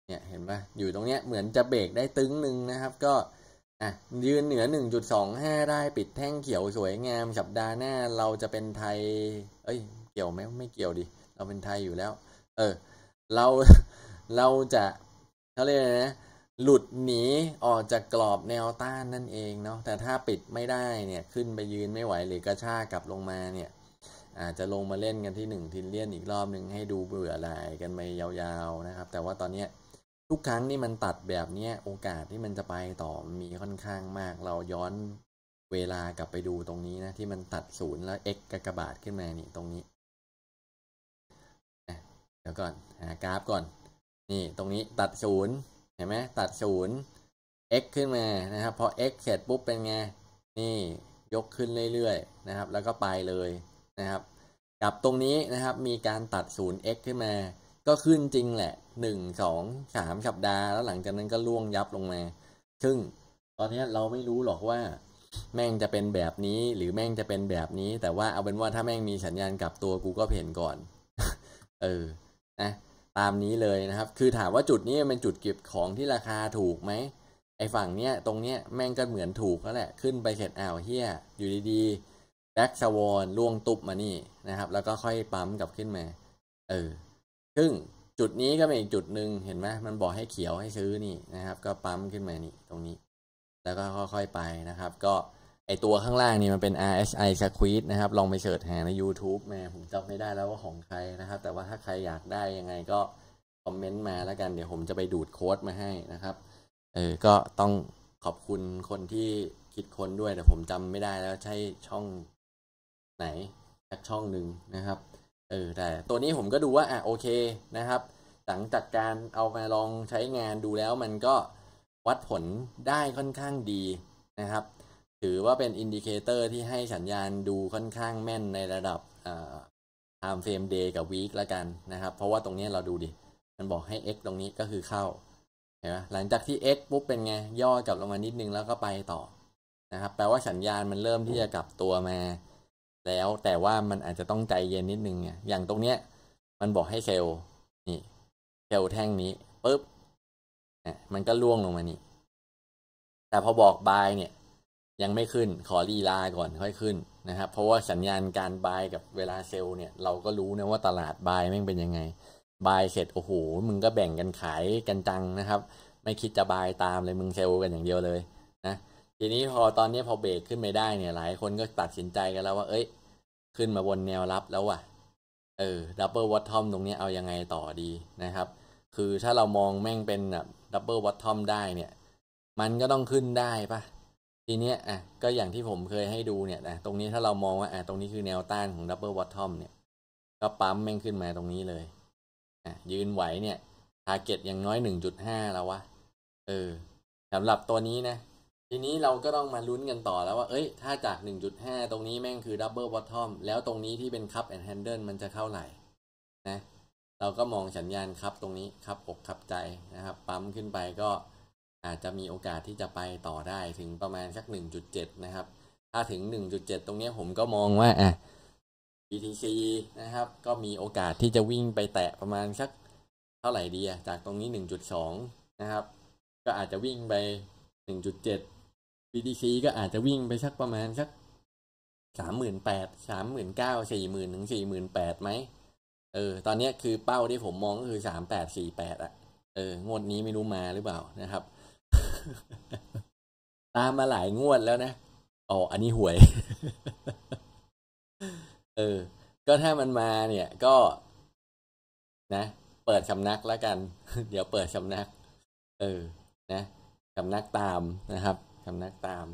เนี่ยเห็นป่ะอยู่ตรงเนี้ยเหมือนจะเบรกได้ตึ้งนึงนะครับก็ยืนเหนือ 1.25 ได้ปิดแท่งเขียวสวยงามสัปดาห์หน้าเราจะเป็นไทยเกี่ยวไหมไม่เกี่ยวดิเราเป็นไทยอยู่แล้วเราจะเขาเรียกอะไรนะหลุดหนีออกจากกรอบแนวต้านนั่นเองเนาะแต่ถ้าปิดไม่ได้เนี่ยขึ้นไปยืนไม่ไหวหรือกระชากกลับลงมาเนี่ยอาจจะลงมาเล่นกันที่1ทิลเลียนอีกรอบหนึ่งให้ดูเบื่อหลายกันไปยาวๆนะครับแต่ว่าตอนนี้ทุกครั้งที่มันตัดแบบนี้โอกาสที่มันจะไปต่อมีค่อนข้างมากเราย้อนเวลากลับไปดูตรงนี้นะที่มันตัดศูนย์แล้ว x กบาทขึ้นมานี่ตรงนี้เดี๋ยวก่อนหากราฟก่อน นี่ตรงนี้ตัดศูนย์เห็นไหมตัดศูนย์ x ขึ้นมานะครับพอ x เสร็จปุ๊บเป็นไงนี่ยกขึ้นเรื่อยๆนะครับแล้วก็ไปเลยนะครับกับตรงนี้นะครับมีการตัดศูนย์ x ขึ้นมาก็ขึ้นจริงแหละ1-2-3 สัปดาห์แล้วหลังจากนั้นก็ล่วงยับลงมาซึ่งตอนนี้เราไม่รู้หรอกว่าแม่งจะเป็นแบบนี้หรือแม่งจะเป็นแบบนี้แต่ว่าเอาเป็นว่าถ้าแม่งมีสัญญาณกลับตัวกูก็เห็นก่อนนะตามนี้เลยนะครับคือถามว่าจุดนี้เป็นจุดเก็บของที่ราคาถูกไหมไอ้ฝั่งเนี้ยตรงเนี้ยแม่งก็เหมือนถูกแล้วแหละขึ้นไปเสร็จอ้าวเฮียอยู่ดีๆแบ็กสวอนล่วงตุบมานี่นะครับแล้วก็ค่อยปั๊มกลับขึ้นมาซึ่งจุดนี้ก็เป็นอีกจุดหนึ่งเห็นไหมมันบอกให้เขียวให้ซื้อนี่นะครับก็ปั๊มขึ้นมานี่ตรงนี้แล้วก็ค่อยๆไปนะครับก็ไอตัวข้างล่างนี่มันเป็น RSI Squeeze นะครับลองไปเสิร์ชหาใน YouTube แม่ผมจำไม่ได้แล้วว่าของใครนะครับแต่ว่าถ้าใครอยากได้ยังไงก็คอมเมนต์มาแล้วกันเดี๋ยวผมจะไปดูดโค้ดมาให้นะครับก็ต้องขอบคุณคนที่คิดค้นด้วยแต่ผมจำไม่ได้แล้วใช่ช่องไหนสักช่องหนึ่งนะครับแต่ตัวนี้ผมก็ดูว่าโอเคนะครับหลังจากการเอามาลองใช้งานดูแล้วมันก็วัดผลได้ค่อนข้างดีนะครับถือว่าเป็นอินดิเคเตอร์ที่ให้สัญญาณดูค่อนข้างแม่นในระดับtime frame day กับ week ละกันนะครับเพราะว่าตรงนี้เราดูดิมันบอกให้ x ตรงนี้ก็คือเข้าเห็นไหมหลังจากที่ x ปุ๊บเป็นไงย่อกลับลงมานิดนึงแล้วก็ไปต่อนะครับแปลว่าสัญญาณมันเริ่มที่จะกลับตัวมาแล้วแต่ว่ามันอาจจะต้องใจเย็นนิดนึงเนี่ยอย่างตรงเนี้ยมันบอกให้เซลล์นี่เซลล์แท่งนี้ปุ๊บมันก็ล่วงลงมานี่แต่พอบอกบายเนี่ยยังไม่ขึ้นขอรีลาก่อนค่อยขึ้นนะครับเพราะว่าสัญญาณการบายกับเวลาเซลล์เนี่ยเราก็รู้นะว่าตลาดบายแม่งเป็นยังไงบายเสร็จโอ้โหมึงก็แบ่งกันขายกันจังนะครับไม่คิดจะบายตามเลยมึงเซลล์กันอย่างเดียวเลยนะทีนี้พอตอนนี้พอเบรกขึ้นไม่ได้เนี่ยหลายคนก็ตัดสินใจกันแล้วว่าเอ้ยขึ้นมาบนแนวรับแล้วว่ะดับเบิลวอททอมตรงนี้เอายังไงต่อดีนะครับคือถ้าเรามองแม่งเป็นแบบดับเบิลวอททอมได้เนี่ยมันก็ต้องขึ้นได้ป่ะทีเนี้ยก็อย่างที่ผมเคยให้ดูเนี่ยตรงนี้ถ้าเรามองว่าตรงนี้คือแนวต้านของดับเบิลวอททอมเนี่ยก็ปั๊มแม่งขึ้นมาตรงนี้เลยยืนไหวเนี่ยทาร์เก็ตอย่างน้อย 1.5 แล้ววะสำหรับตัวนี้นะทีนี้เราก็ต้องมาลุ้นกันต่อแล้วว่าถ้าจาก 1.5 ตรงนี้แม่งคือดับเบิลวอททอมแล้วตรงนี้ที่เป็นคัพแอนด์แฮนเดิลมันจะเท่าไหร่นะเราก็มองสัญญาณคัพตรงนี้คัพ อกคัพใจนะครับปั๊มขึ้นไปก็อาจจะมีโอกาสที่จะไปต่อได้ถึงประมาณสัก 1.7 นะครับถ้าถึง 1.7 ตรงนี้ผมก็มองว่าBTC นะครับก็มีโอกาสที่จะวิ่งไปแตะประมาณสักเท่าไหร่ดีจากตรงนี้ 1.2 นะครับก็อาจจะวิ่งไป 1.7BTC ก็อาจจะวิ่งไปสักประมาณสัก 38,000-39,000-40,000-48,000 ไหมตอนนี้คือเป้าที่ผมมองก็คือ 38,48 งวดนี้ไม่รู้มาหรือเปล่านะครับ ตามมาหลายงวดแล้วนะอันนี้หวย ก็ถ้ามันมาเนี่ยก็นะเปิดสำนักแล้วกัน เดี๋ยวเปิดสำนักนะสำนักตามนะครับทำนักตาม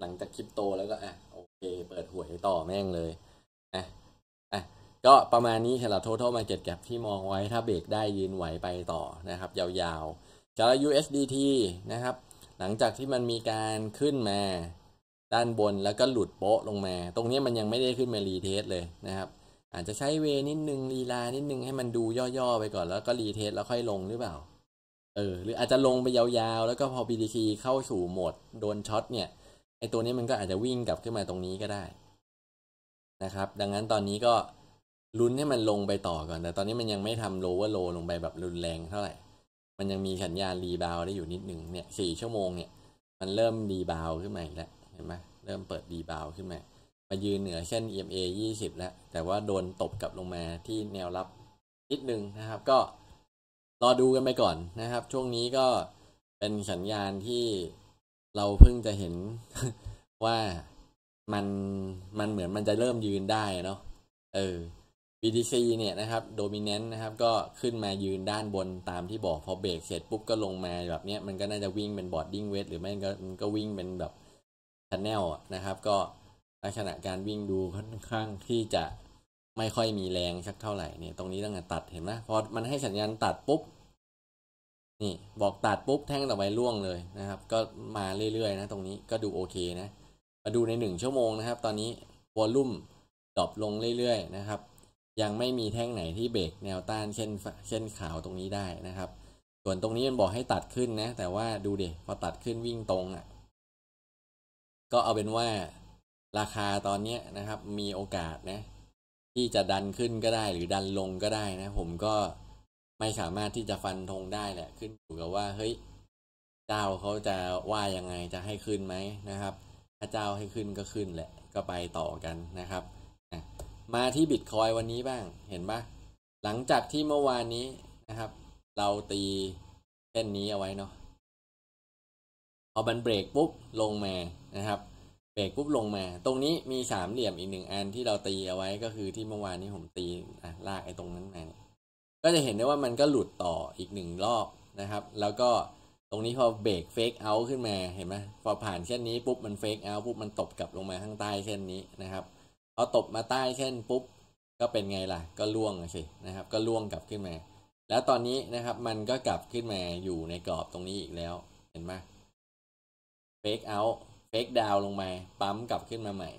หลังจากคริปโตแล้วก็โอเคเปิดหวยต่อแม่งเลยก็ประมาณนี้สำหรับ total market cap ที่มองไว้ถ้าเบรกได้ยืนไหวไปต่อนะครับยาวๆจาก USDT นะครับหลังจากที่มันมีการขึ้นมาด้านบนแล้วก็หลุดโป๊ะลงมาตรงนี้มันยังไม่ได้ขึ้นมารีเทสเลยนะครับอาจจะใช้เวนิดนึงลีลานิดนึงให้มันดูย่อๆไปก่อนแล้วก็รีเทสแล้วค่อยลงหรือเปล่าหรืออาจจะลงไปยาวๆแล้วก็พอ BTC เข้าสู่โหมดโดนช็อตเนี่ยไอตัวนี้มันก็อาจจะวิ่งกลับขึ้นมาตรงนี้ก็ได้นะครับดังนั้นตอนนี้ก็ลุ้นให้มันลงไปต่อก่อนแต่ตอนนี้มันยังไม่ทำ lower low ลงไปแบบรุนแรงเท่าไหร่มันยังมีสัญญาณรีบาวได้อยู่นิดหนึ่งเนี่ย4ชั่วโมงเนี่ยมันเริ่มรีบาวขึ้นมาอีกแล้วเห็นไหมเริ่มเปิดรีบาวขึ้นมามายืนเหนือเส้น EMA 20แล้วแต่ว่าโดนตบกลับลงมาที่แนวรับนิดนึงนะครับก็รอดูกันไปก่อนนะครับช่วงนี้ก็เป็นสัญญาณที่เราเพิ่งจะเห็น ว่ามันเหมือนมันจะเริ่มยืนได้เนาะBTC เนี่ยนะครับ dominant นะครับก็ขึ้นมายืนด้านบนตามที่บอกพอเบรกเสร็จปุ๊บก็ลงมาแบบเนี้ยมันก็น่าจะวิ่งเป็น boarding wedge หรือไม่ก็วิ่งเป็นแบบ channel นะครับก็ลักษณะการวิ่งดูค่อนข้างที่จะไม่ค่อยมีแรงสักเท่าไหร่เนี่ยตรงนี้ตั้งแต่ตัดเห็นไหมพอมันให้สัญญาณตัดปุ๊บ นี่บอกตัดปุ๊บแท่งต่อไปร่วงเลยนะครับก็มาเรื่อยๆนะตรงนี้ก็ดูโอเคนะมาดูใน1ชั่วโมงนะครับตอนนี้วอลลุ่มดรอปลงเรื่อยๆนะครับยังไม่มีแท่งไหนที่เบรกแนวต้านเช่นขาวตรงนี้ได้นะครับส่วนตรงนี้มันบอกให้ตัดขึ้นนะแต่ว่าดูดิพอตัดขึ้นวิ่งตรงอ่ะก็เอาเป็นว่าราคาตอนนี้นะครับมีโอกาสนะที่จะดันขึ้นก็ได้หรือดันลงก็ได้นะผมก็ไม่สามารถที่จะฟันธงได้แหละขึ้นอยู่กับว่าเฮ้ยเจ้าเขาจะว่ายังไงจะให้ขึ้นไหมนะครับถ้าเจ้าให้ขึ้นก็ขึ้นแหละก็ไปต่อกันนะครับมาที่บิตคอยวันนี้บ้างเห็นปะหลังจากที่เมื่อวานนี้นะครับเราตีเส้นนี้เอาไว้เนาะพอมันเบรกปุ๊บลงมานะครับเบรกปุ๊บลงมาตรงนี้มีสามเหลี่ยมอีกหนึ่งอันที่เราตีเอาไว้ก็คือที่เมื่อวานนี้ผมตีลากไอ้ตรงนั้นมาก็จะเห็นได้ว่ามันก็หลุดต่ออีกหนึ่งรอบนะครับแล้วก็ตรงนี้พอเบรกเฟกเอาท์ขึ้นมาเห็นไหมพอผ่านเส้นนี้ปุ๊บมันเฟกเอาท์ปุ๊บมันตบกลับลงมาข้างใต้เส้นนี้นะครับพอตบมาใต้เส้นปุ๊บก็เป็นไงล่ะก็ล่วงสินะครับก็ล่วงกลับขึ้นมาแล้วตอนนี้นะครับมันก็กลับขึ้นมาอยู่ในกรอบตรงนี้อีกแล้วเห็นไหมเฟกเอาท์เฟกดาวลงมาปั๊มกลับขึ้นมาใหม่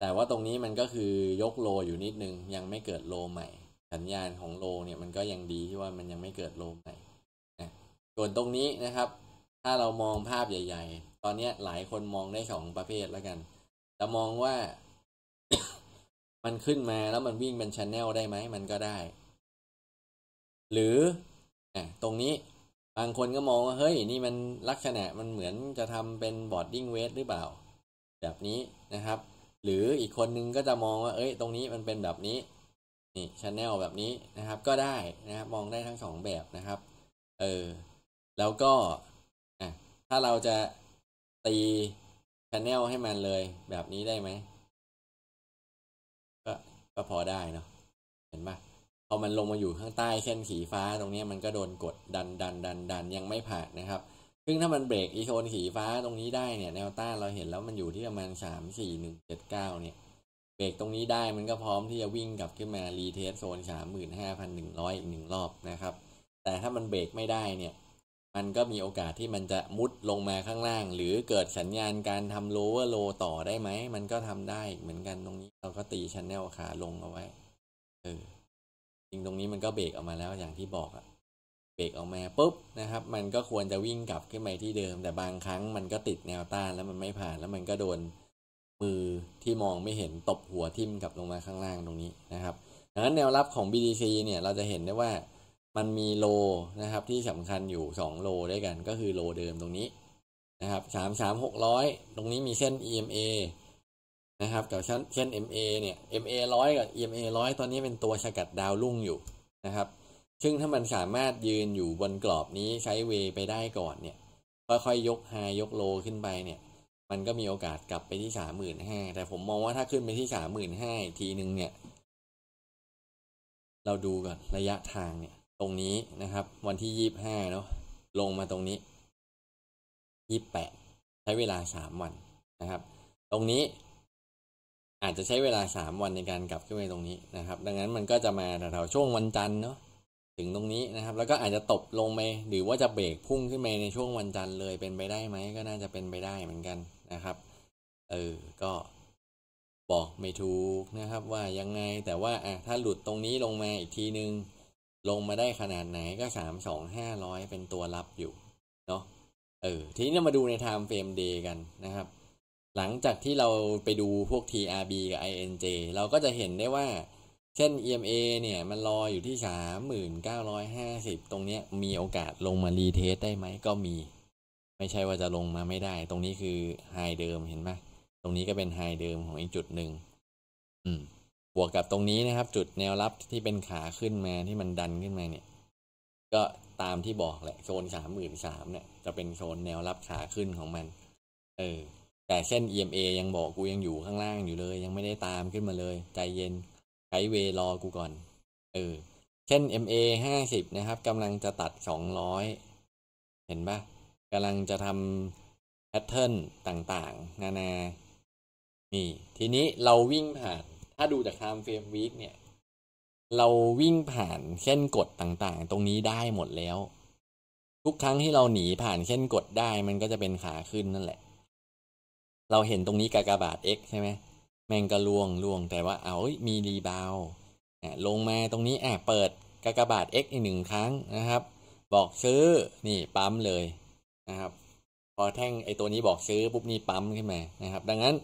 แต่ว่าตรงนี้มันก็คือยกโลอยู่นิดนึงยังไม่เกิดโลใหม่สัญญาณของโลเนี่ยมันก็ยังดีที่ว่ามันยังไม่เกิดโลใหม่นะส่วนตรงนี้นะครับถ้าเรามองภาพใหญ่ๆตอนนี้หลายคนมองได้สองประเภทแล้วกันจะมองว่า มันขึ้นมาแล้วมันวิ่งเป็น channel ได้ไหมมันก็ได้หรือตรงนี้บางคนก็มองว่าเฮ้ยนี่มันลักษณะมันเหมือนจะทำเป็น boarding wave หรือเปล่าแบบนี้นะครับหรืออีกคนนึงก็จะมองว่าเอ้ยตรงนี้มันเป็นแบบนี้นี่ชแนลแบบนี้นะครับก็ได้นะครับมองได้ทั้งสองแบบนะครับแล้วก็ถ้าเราจะตีชแนลให้มันเลยแบบนี้ได้ไหมก็พอได้เนาะเห็นปะพอมันลงมาอยู่ข้างใต้เส้นสีฟ้าตรงนี้มันก็โดนกดดันยังไม่ผ่านนะครับซึ่งถ้ามันเบรกอีโซนสีฟ้าตรงนี้ได้เนี่ยแนวต้านเราเห็นแล้วมันอยู่ที่ประมาณ34179เนี่ยเบรกตรงนี้ได้มันก็พร้อมที่จะวิ่งกลับขึ้นมารีเทสโซน 35,100 อีกหนึ่งรอบนะครับแต่ถ้ามันเบรกไม่ได้เนี่ยมันก็มีโอกาสที่มันจะมุดลงมาข้างล่างหรือเกิดสัญญาณการทำโลเวอร์โลต่อได้ไหมมันก็ทำได้เหมือนกันตรงนี้เราก็ตีชันแนลขาลงเอาไว้จริงตรงนี้มันก็เบรกออกมาแล้วอย่างที่บอกอะเบรกออกมาปุ๊บนะครับมันก็ควรจะวิ่งกลับขึ้นไปที่เดิมแต่บางครั้งมันก็ติดแนวต้านแล้วมันไม่ผ่านแล้วมันก็โดนมือที่มองไม่เห็นตบหัวทิ่มกลับลงมาข้างล่างตรงนี้นะครับดังนั้นแนวรับของ BTC เนี่ยเราจะเห็นได้ว่ามันมีโลนะครับที่สำคัญอยู่2โลด้วยกันก็คือโลเดิมตรงนี้นะครับ33600ตรงนี้มีเส้น EMA นะครับกับเส้น MA เนี่ย MA 100กับ EMA 100ตอนนี้เป็นตัวสกัดดาวรุ่งอยู่นะครับซึ่งถ้ามันสามารถยืนอยู่บนกรอบนี้ใช้เวไปได้ก่อนเนี่ยค่อยๆยกไฮยกโลขึ้นไปเนี่ยมันก็มีโอกาสกลับไปที่ 35,000 แต่ผมมองว่าถ้าขึ้นไปที่ 35,000 อีกทีนึงเนี่ยเราดูก่อนระยะทางเนี่ยตรงนี้นะครับวันที่25เนาะลงมาตรงนี้28ใช้เวลา3วันนะครับตรงนี้อาจจะใช้เวลา3วันในการกลับขึ้นไปตรงนี้นะครับดังนั้นมันก็จะมาแถวๆช่วงวันจันทร์เนาะถึงตรงนี้นะครับแล้วก็อาจจะตบลงไปหรือว่าจะเบรกพุ่งขึ้นไปในช่วงวันจันทร์เลยเป็นไปได้ไหมก็น่าจะเป็นไปได้เหมือนกันนะครับก็บอกไม่ถูกนะครับว่ายังไงแต่ว่าถ้าหลุดตรงนี้ลงมาอีกทีนึงลงมาได้ขนาดไหนก็32500เป็นตัวรับอยู่เนาะทีนี้มาดูใน time frame day กันนะครับหลังจากที่เราไปดูพวก TRB กับ INJ เราก็จะเห็นได้ว่าเช่น EMA เนี่ยมันรออยู่ที่ 3950 ตรงเนี้ยมีโอกาสลงมารีเทสได้ไหมก็มีไม่ใช่ว่าจะลงมาไม่ได้ตรงนี้คือไฮเดิมเห็นไหมตรงนี้ก็เป็นไฮเดิมของอีกจุดหนึ่งบวกกับตรงนี้นะครับจุดแนวรับที่เป็นขาขึ้นมาที่มันดันขึ้นมาเนี่ยก็ตามที่บอกแหละโซน 33,000 เนี่ยจะเป็นโซนแนวรับขาขึ้นของมันแต่เช่น EMA ยังบอกกูยังอยู่ข้างล่างอยู่เลยยังไม่ได้ตามขึ้นมาเลยใจเย็นไว้เวรอกูก่อนเช่น MA 50นะครับกำลังจะตัด200เห็นปะกำลังจะทำแพทเทิร์นต่างๆนานานี่ทีนี้เราวิ่งผ่านถ้าดูจาก time frame week เนี่ยเราวิ่งผ่านเส้นกดต่างๆตรงนี้ได้หมดแล้ว ทุกครั้งที่เราหนีผ่านเส้นกดได้มันก็จะเป็นขาขึ้นนั่นแหละเราเห็นตรงนี้กากบาท X ใช่ไหมแมงกะล่วงแต่ว่าเอามีรีบาวลงมาตรงนี้เปิดกากบาท X อีกหนึ่งครั้งนะครับบอกซื้อนี่ปั๊มเลยนะครับพอแท่งไอตัวนี้บอกซื้อปุ๊บนี่ปั๊มขึ้นมานะครับดังนั้น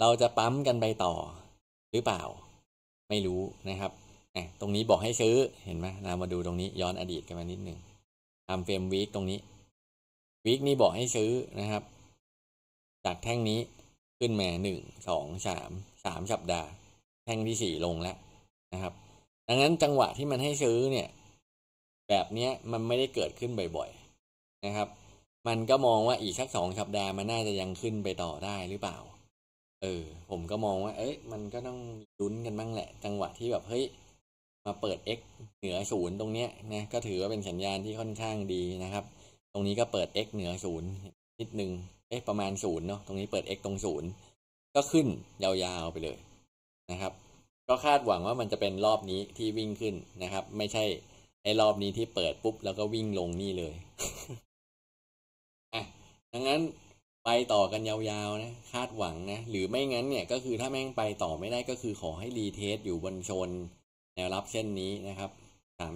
เราจะปั๊มกันไปต่อหรือเปล่าไม่รู้นะครับตรงนี้บอกให้ซื้อเห็นไหมเรามาดูตรงนี้ย้อนอดีตกันมานิดหนึ่งทำเฟรมวีคตรงนี้วีคนี้บอกให้ซื้อนะครับจากแท่งนี้ขึ้นมา1 2 3 สัปดาห์แท่งที่4ลงแล้วนะครับดังนั้นจังหวะที่มันให้ซื้อเนี่ยแบบนี้มันไม่ได้เกิดขึ้นบ่อยๆนะครับมันก็มองว่าอีกสัก2สัปดาห์มันน่าจะยังขึ้นไปต่อได้หรือเปล่าผมก็มองว่ามันก็ต้องลุ้นกันบ้างแหละจังหวะที่แบบเฮ้ยมาเปิด X เหนือ0ตรงเนี้ยนะก็ถือว่าเป็นสัญญาณที่ค่อนข้างดีนะครับตรงนี้ก็เปิด X เหนือ0นิดนึงประมาณ0เนาะตรงนี้เปิด X ตรง0ก็ขึ้นยาวๆไปเลยนะครับก็คาดหวังว่ามันจะเป็นรอบนี้ที่วิ่งขึ้นนะครับไม่ใช่ไอ้รอบนี้ที่เปิดปุ๊บแล้วก็วิ่งลงนี่เลยดังนั้นไปต่อกันยาวๆนะคาดหวังนะหรือไม่งั้นเนี่ยก็คือถ้าแม่งไปต่อไม่ได้ก็คือขอให้รีเทสอยู่บนโซนแนวรับเส้นนี้นะครับ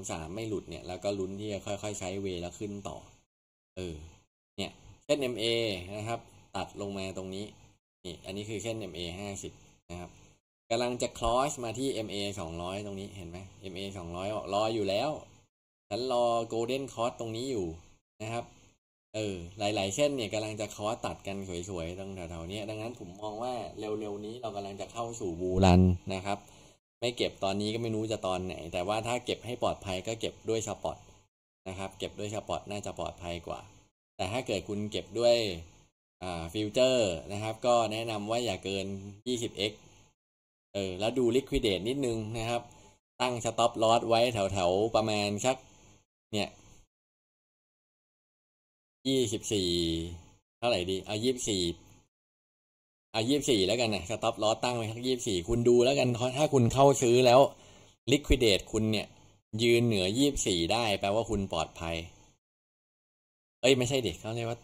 33ไม่หลุดเนี่ยแล้วก็ลุ้นที่จะค่อยๆใช้เวแล้วขึ้นต่อเนี่ยเส้น MA นะครับตัดลงมาตรงนี้นี่อันนี้คือเส้น MA 50นะครับกำลังจะคลอสมาที่ MA 200ตรงนี้เห็นไหม MA 200ออกรออยู่แล้วฉันรอโกลเด้นคอสตรงนี้อยู่นะครับหลายๆเส้นเนี่ยกำลังจะคอสตัดกันสวยๆตรงแถวๆนี้ดังนั้นผมมองว่าเร็วๆนี้เรากำลังจะเข้าสู่บูรันนะครับไม่เก็บตอนนี้ก็ไม่รู้จะตอนไหนแต่ว่าถ้าเก็บให้ปลอดภัยก็เก็บด้วยสปอตนะครับเก็บด้วยสปอตน่าจะปลอดภัยกว่าแต่ถ้าเกิดคุณเก็บด้วยฟิวเจอร์นะครับก็แนะนำว่าอย่าเกิน 20x แล้วดูลิควิดเดตนิดนึงนะครับตั้งสต็อปลอสไว้แถวๆประมาณสักเนี่ย24เท่าไหร่ดีเอา24แล้วกันนะสต็อปลอสตั้งไว้ทั้ง24คุณดูแล้วกันถ้าคุณเข้าซื้อแล้วลิควิดเดตคุณเนี่ยยืนเหนือ24ได้แปลว่าคุณปลอดภัยไม่ใช่ดิเขาเรียกว่า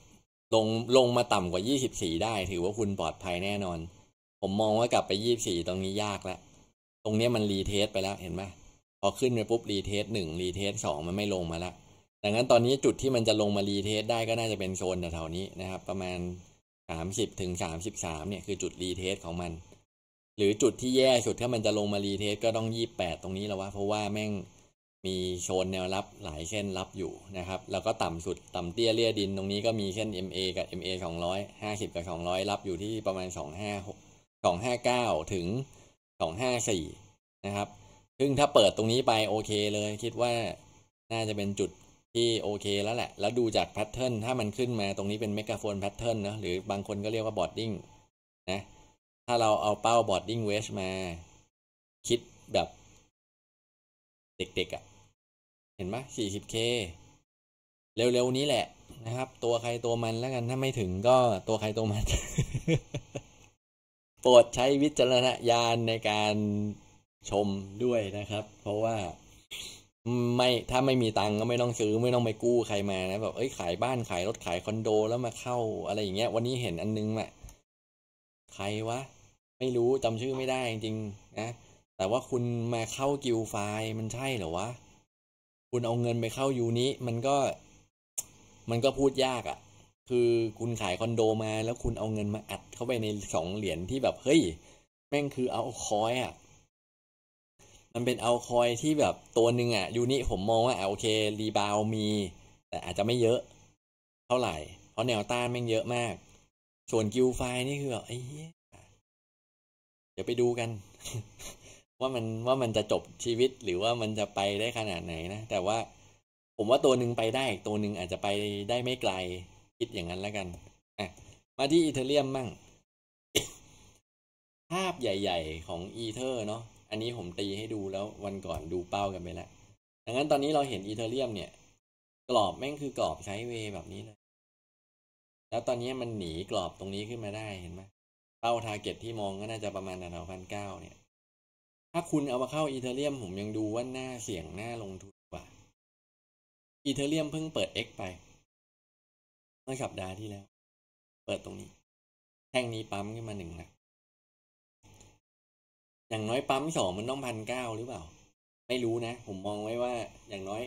ลงมาต่ำกว่า24ได้ถือว่าคุณปลอดภัยแน่นอนผมมองว่ากลับไป24ตรงนี้ยากแล้วตรงนี้มันรีเทสไปแล้วเห็นไหมพอขึ้นไปปุ๊บรีเทส1รีเทส2มันไม่ลงมาแล้วดังนั้นตอนนี้จุดที่มันจะลงมารีเทสได้ก็น่าจะเป็นโซนแถวๆนี้นะครับประมาณ30 ถึง 33เนี่ยคือจุดรีเทสของมันหรือจุดที่แย่สุดถ้ามันจะลงมารีเทสก็ต้อง28ตรงนี้แล้ววะเพราะว่าแม่งมีโซนแนวรับหลายเส้นรับอยู่นะครับแล้วก็ต่ำสุดต่ำเตี้ยเลี่ยดินตรงนี้ก็มีเส้น MA กับ MA 200 50 กับ 200รับอยู่ที่ประมาณ259 ถึง 254นะครับซึ่งถ้าเปิดตรงนี้ไปโอเคเลยคิดว่าน่าจะเป็นจุดที่โอเคแล้วแหละแล้วดูจากแพทเทิร์นถ้ามันขึ้นมาตรงนี้เป็นเมกะโฟนแพทเทิร์นนะหรือบางคนก็เรียกว่าบอดดิ้งนะถ้าเราเอาเป้าบอดดิ้งเวชมาคิดแบบเด็กๆเห็นไหม 40K เร็วๆนี้แหละนะครับตัวใครตัวมันแล้วกันถ้าไม่ถึงก็ตัวใครตัวมัน โปรดใช้วิจารณญาณในการชมด้วยนะครับเพราะว่าถ้าไม่มีตังก็ไม่ต้องซื้อไม่ต้องไปกู้ใครมานะแบบขายบ้านขายรถขายคอนโดแล้วมาเข้าอะไรอย่างเงี้ยวันนี้เห็นอันนึงแหละใครวะไม่รู้จำชื่อไม่ได้จริงๆนะแต่ว่าคุณมาเข้ากิลด์ไฟล์มันใช่เหรอวะคุณเอาเงินไปเข้ายูนี้มันก็พูดยากอ่ะคือคุณขายคอนโดมาแล้วคุณเอาเงินมาอัดเข้าไปใน2เหรียญที่แบบเฮ้ยแม่งคือเอาคอยอ่ะมันเป็นเอาคอยที่แบบตัวหนึ่งยูนิผมมองว่าโอเครีบาวมีแต่อาจจะไม่เยอะเท่าไหร่เพราะแนวต้านแม่งเยอะมากส่วนกิลไฟนี่คือแบบเดี๋ยวไปดูกัน ว่ามันจะจบชีวิตหรือว่ามันจะไปได้ขนาดไหนนะแต่ว่าผมว่าตัวหนึ่งไปได้ตัวหนึ่งอาจจะไปได้ไม่ไกลคิดอย่างนั้นแล้วกันมาที่อีเธอเรียมมั่ง ภาพใหญ่ๆของอีเธอเนาะอันนี้ผมตีให้ดูแล้ววันก่อนดูเป้ากันไปแล้วดังนั้นตอนนี้เราเห็นอีเธอเรียมเนี่ยกรอบแม่งคือกรอบไซด์เวย์แบบนี้เลยแล้วตอนนี้มันหนีกรอบตรงนี้ขึ้นมาได้เห็นไหมเป้าทาร์เก็ตที่มองก็น่าจะประมาณ1,900เนี่ยถ้าคุณเอามาเข้าอีเธอเรียมผมยังดูว่าน่าเสี่ยงน่าลงทุนกว่าอีเธอเรียมเพิ่งเปิด X ไป เมื่อสัปดาห์ที่แล้วเปิดตรงนี้แท่งนี้ปั๊มขึ้นมาหนึ่งนะอย่างน้อยปั๊มสองมันต้อง1,900หรือเปล่าไม่รู้นะผมมองไว้ว่าอย่างน้อย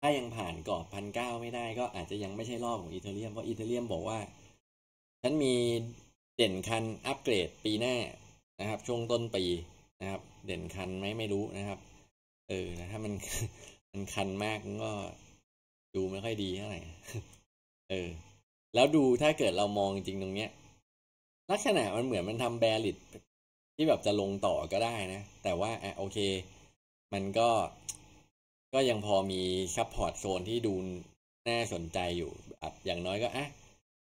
ถ้ายังผ่านกรอบ1,900ไม่ได้ก็อาจจะยังไม่ใช่รอบของอีเธอเรียมเพราะอีเธอเรียมบอกว่าฉันมีเด่นคันอัปเกรดปีหน้านะครับช่วงต้นปีนะครับเด่นคันไหมไม่รู้นะครับนะถ้ามันคันมากก็ดูไม่ค่อยดีเท่าไหร่แล้วดูถ้าเกิดเรามองจริงตรงเนี้ยลักษณะมันเหมือนมันทำแบริดที่แบบจะลงต่อก็ได้นะแต่ว่าโอเคมันก็ยังพอมีซัพพอร์ตโซนที่ดูน่าสนใจอยู่อย่างน้อยก็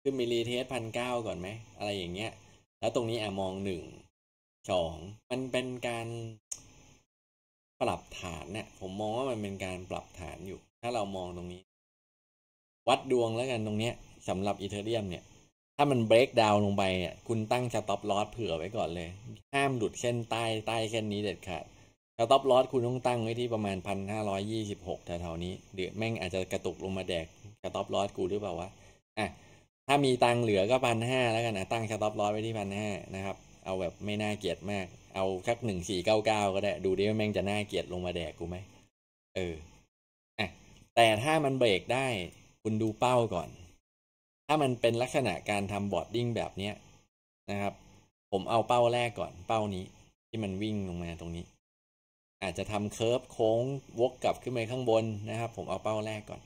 ขึ้นไปรีเทส1,900ก่อนไหมอะไรอย่างเงี้ยแล้วตรงนี้มอง1 2มันเป็นการปรับฐานเนี่ยผมมองว่ามันเป็นการปรับฐานอยู่ถ้าเรามองตรงนี้วัดดวงแล้วกันตรงเนี้ยสำหรับอีเธอเรียมเนี่ยถ้ามันเบรกดาวน์ลงไปเนี่ยคุณตั้งสต็อปลอสเผื่อไว้ก่อนเลยห้ามหลุดเส้นใต้เส้นนี้เด็ดขาดสต็อปลอสคุณต้องตั้งไว้ที่ประมาณ1,526แถวๆนี้เดี๋ยวแม่งอาจจะกระตุกลงมาแดกสต็อปลอสกูหรือเปล่าวะถ้ามีตังเหลือก็1,500แล้วกันตั้งสต็อปลอสไว้ที่1,500นะครับเอาแบบไม่น่าเกลียดมากเอาสัก1499ก็ได้ดูดิว่าแม่งจะน่าเกลียดลงมาแดกกูไหมแต่ถ้ามันเบรกได้คุณดูเป้าก่อนถ้ามันเป็นลักษณะการทำบอร์ดดิ้งแบบนี้นะครับผมเอาเป้าแรกก่อนเป้านี้ที่มันวิ่งลงมาตรงนี้อาจจะทำเคิร์ฟโค้งวกกลับขึ้นไปข้างบนนะครับผมเอาเป้าแรกก่อน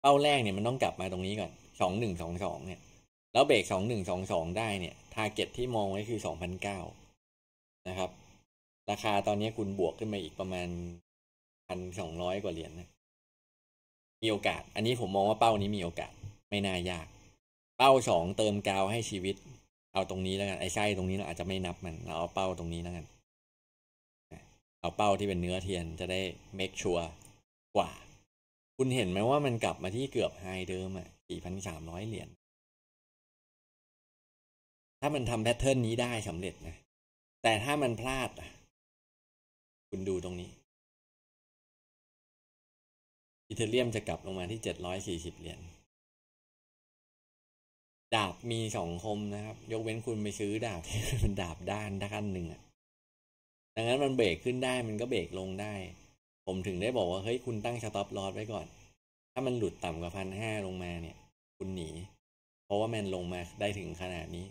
เป้าแรกเนี่ยมันต้องกลับมาตรงนี้ก่อน2122เนี่ยแล้วเบรก2122ได้เนี่ยทาร์เก็ตที่มองไว้คือ2,900นะครับราคาตอนนี้คุณบวกขึ้นมาอีกประมาณ1,200กว่าเหรียญนะมีโอกาสอันนี้ผมมองว่าเป้านี้มีโอกาสไม่น่ายากเป้า2เติมกาวให้ชีวิตเอาตรงนี้แล้วกันไอ้ไส้ตรงนี้เราอาจจะไม่นับมันเราเอาเป้าตรงนี้แล้วกันเอาเป้าที่เป็นเนื้อเทียนจะได้เมคชัวร์กว่าคุณเห็นไหมว่ามันกลับมาที่เกือบไฮเดิมอ่ะ 4,300 เหรียญถ้ามันทำแพทเทิร์นนี้ได้สำเร็จนะแต่ถ้ามันพลาดคุณดูตรงนี้อีเธอเรียมจะกลับลงมาที่740เหรียญดาบมี2 คมนะครับยกเว้นคุณไปซื้อดาบที่มันดาบด้านหนึ่งดังนั้นมันเบรกขึ้นได้มันก็เบรกลงได้ผมถึงได้บอกว่าเฮ้ยคุณตั้งสต็อปลอสไว้ก่อนถ้ามันหลุดต่ำกว่า1,500ลงมาเนี่ยคุณหนีเพราะว่ามันลงมาได้ถึงขนาดนี้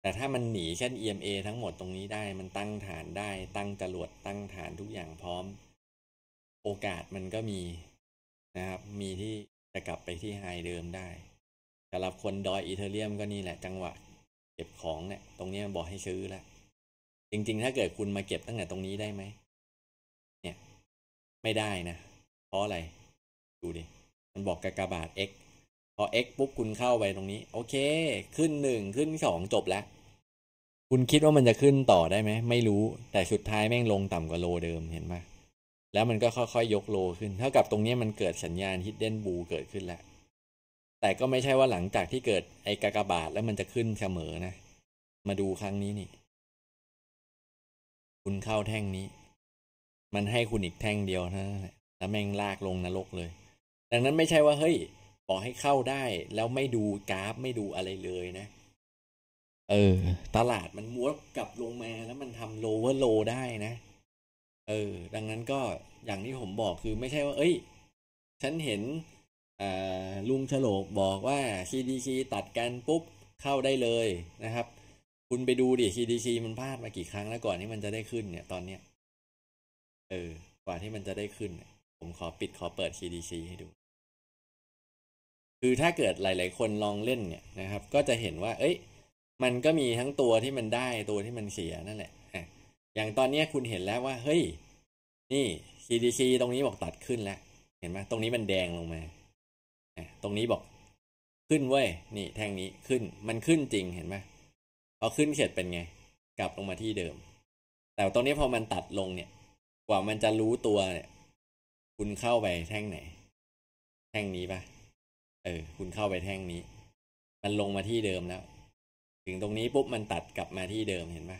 แต่ถ้ามันหนีเช่น EMA ทั้งหมดตรงนี้ได้มันตั้งฐานได้ตั้งจรวดตั้งฐานทุกอย่างพร้อมโอกาสมันก็มีนะครับมีที่จะกลับไปที่ไฮเดิมได้สำหรับคนดอยอีเธอเรียมก็นี่แหละจังหวะเก็บของเนี่ยตรงนี้มันบอกให้ซื้อละจริงๆถ้าเกิดคุณมาเก็บตั้งแต่ตรงนี้ได้ไหมเนี่ยไม่ได้นะเพราะอะไรดูดิมันบอกกากบาท X พอ X ปุ๊บคุณเข้าไปตรงนี้โอเคขึ้น1ขึ้น2จบแล้วคุณคิดว่ามันจะขึ้นต่อได้ไหมไม่รู้แต่สุดท้ายแม่งลงต่ำกว่าโลเดิมเห็นไหมแล้วมันก็ค่อยๆยกโลขึ้นเท่ากับตรงนี้มันเกิดสัญญาณ Hidden Bull เกิดขึ้นแล้วแต่ก็ไม่ใช่ว่าหลังจากที่เกิดไอ้กากบาทแล้วมันจะขึ้นเสมอนะมาดูครั้งนี้นี่คุณเข้าแท่งนี้มันให้คุณอีกแท่งเดียวนะแล้วแม่งลากลงนรกเลยดังนั้นไม่ใช่ว่าเฮ้ยบอกให้เข้าได้แล้วไม่ดูกราฟไม่ดูอะไรเลยนะตลาดมันม้วนกลับลงมาแล้วมันทำโลเวอร์โลได้นะดังนั้นก็อย่างที่ผมบอกคือไม่ใช่ว่าฉันเห็นลุงฉลกบอกว่า CDC ตัดกันปุ๊บเข้าได้เลยนะครับคุณไปดูดิ CDC มันพลาดมากี่ครั้งแล้วก่อนที่มันจะได้ขึ้นเนี่ยตอนเนี้ยกว่าที่มันจะได้ขึ้นผมขอเปิด CDC ให้ดูคือถ้าเกิดหลายๆคนลองเล่นเนี่ยนะครับก็จะเห็นว่ามันก็มีทั้งตัวที่มันได้ตัวที่มันเสียนั่นแหละอย่างตอนนี้คุณเห็นแล้วว่าเฮ้ยนี่ CDC ตรงนี้บอกตัดขึ้นแล้วเห็นไหมตรงนี้มันแดงลงมาตรงนี้บอกขึ้นเว้ยนี่แท่งนี้ขึ้นมันขึ้นจริงเห็นไหมพอขึ้นเสร็จเป็นไงกลับลงมาที่เดิมแต่ตรงนี้พอมันตัดลงเนี่ยกว่ามันจะรู้ตัวเนี่ยคุณเข้าไปแท่งไหนแท่งนี้ปะคุณเข้าไปแท่งนี้มันลงมาที่เดิมแล้วถึงตรงนี้ปุ๊บมันตัดกลับมาที่เดิมเห็นไหม